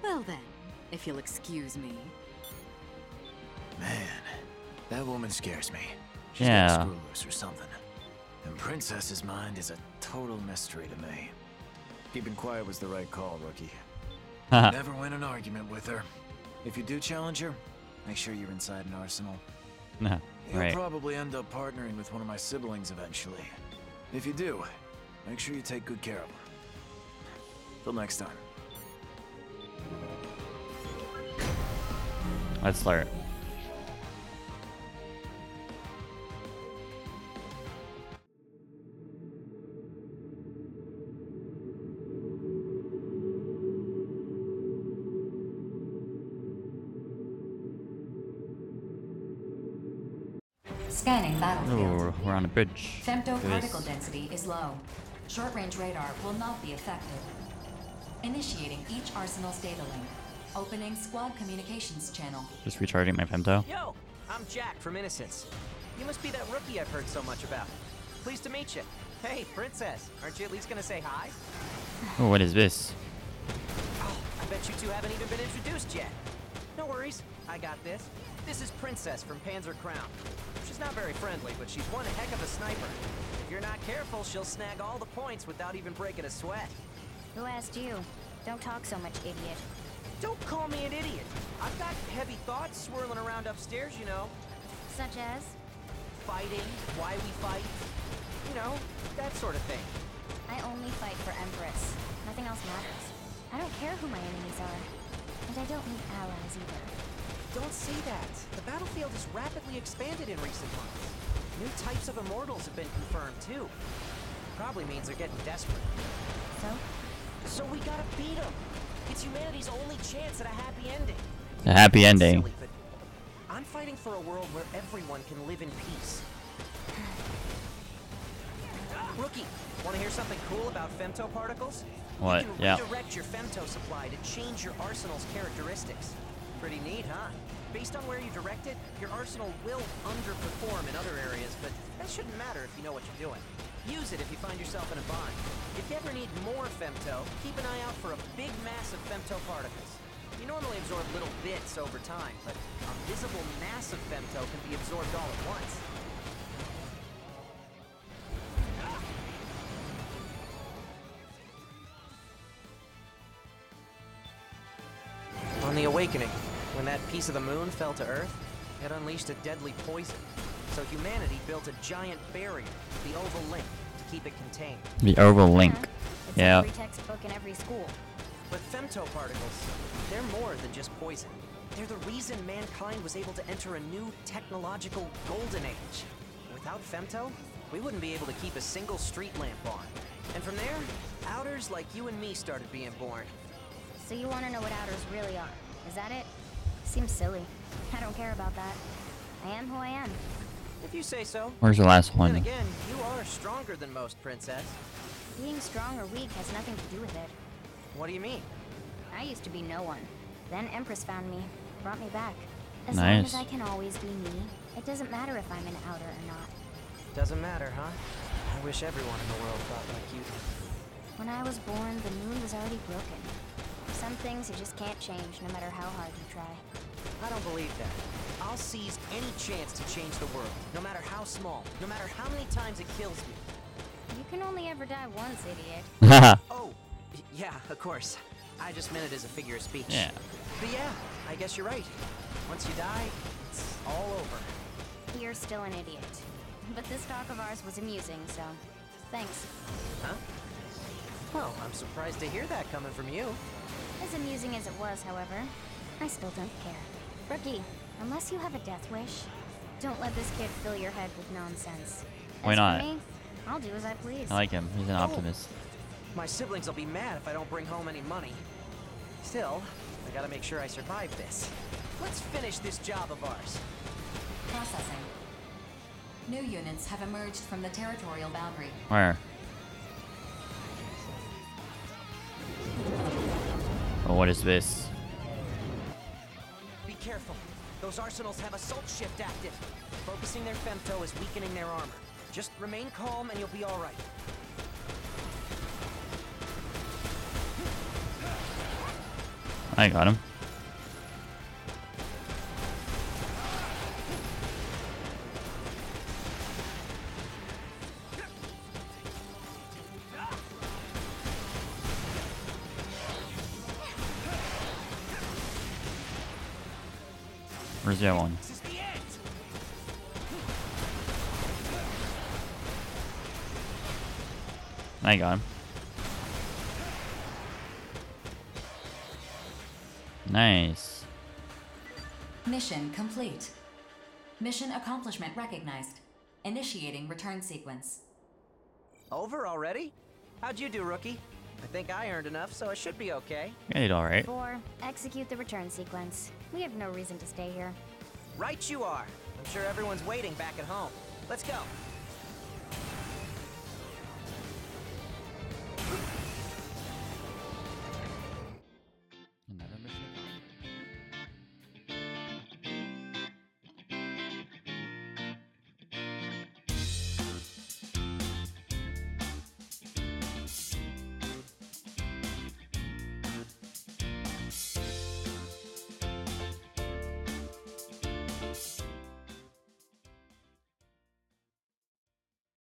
Well then, if you'll excuse me. Man, that woman scares me. She's yeah. got screw loose or something. And Princess's mind is a total mystery to me. Keeping quiet was the right call, rookie. Never win an argument with her. If you do challenge her, make sure you're inside an arsenal. You'll right. probably end up partnering with one of my siblings eventually. If you do, make sure you take good care of her. Till next time. Let's start. Scanning battlefield. Ooh, we're on a bridge. Femto particle density is low. Short-range radar will not be affected. Initiating each arsenal's data link. Opening squad communications channel. Just recharging my femto. Yo, I'm Jack from Innocence. You must be that rookie I've heard so much about. Pleased to meet you. Hey, Princess, aren't you at least gonna say hi? Oh, what is this? Oh, I bet you two haven't even been introduced yet. No worries, I got this. This is Princess from Panzer Crown. She's not very friendly, but she's one heck of a sniper. If you're not careful, she'll snag all the points without even breaking a sweat. Who asked you? Don't talk so much, idiot. Don't call me an idiot. I've got heavy thoughts swirling around upstairs, you know. Such as? Fighting, why we fight. You know, that sort of thing. I only fight for Empress. Nothing else matters. I don't care who my enemies are. And I don't need allies either. Don't say that. The battlefield has rapidly expanded in recent months. New types of Immortals have been confirmed, too. Probably means they're getting desperate. So? So we gotta beat them. It's humanity's only chance at a happy ending. A happy ending. Silly, but I'm fighting for a world where everyone can live in peace. Ah, rookie, want to hear something cool about femto particles? What? You can yeah. redirect your femto supply to change your arsenal's characteristics. Pretty neat, huh? Based on where you direct it, your arsenal will underperform in other areas, but that shouldn't matter if you know what you're doing. Use it if you find yourself in a bind. If you ever need more femto, keep an eye out for a big mass of femto particles. You normally absorb little bits over time, but a visible mass of femto can be absorbed all at once. On the Awakening, when that piece of the moon fell to Earth, it unleashed a deadly poison. So humanity built a giant barrier, the Oval Link, to keep it contained. The Oval Link. It's yeah. Every textbook in every school. But femto particles, they're more than just poison. They're the reason mankind was able to enter a new technological golden age. Without femto, we wouldn't be able to keep a single street lamp on. And from there, Outers like you and me started being born. So you want to know what Outers really are, is that it? Seems silly. I don't care about that. I am who I am. If you say so. Where's the last one? And again, you are stronger than most, Princess. Being strong or weak has nothing to do with it. What do you mean? I used to be no one. Then Empress found me, brought me back. As nice. long as I can always be me, it doesn't matter if I'm an outer or not. Doesn't matter, huh? I wish everyone in the world thought like you. When I was born, the moon was already broken. Some things you just can't change, no matter how hard you try. I don't believe that. I'll seize any chance to change the world, no matter how small, no matter how many times it kills me. You can only ever die once, idiot. Oh, yeah, of course. I just meant it as a figure of speech. Yeah. But yeah, I guess you're right. Once you die, it's all over. You're still an idiot. But this talk of ours was amusing, so thanks. Huh? Well, I'm surprised to hear that coming from you. As amusing as it was, however, I still don't care. Rookie, unless you have a death wish, don't let this kid fill your head with nonsense. Why as not? For me, I'll do as I please. I like him. He's an oh. optimist. My siblings will be mad if I don't bring home any money. Still, I gotta make sure I survive this. Let's finish this job of ours. Processing. New units have emerged from the territorial boundary. Where? Oh, what is this? Be careful. Those arsenals have assault shift active. Focusing their femto is weakening their armor. Just remain calm and you'll be all right. I got him. Where's the other one? I got him. Nice. Mission complete. Mission accomplishment recognized. Initiating return sequence. Over already? How'd you do, rookie? I think I earned enough, so it should be okay. I did all right. Four, execute the return sequence. We have no reason to stay here. Right you are. I'm sure everyone's waiting back at home. Let's go.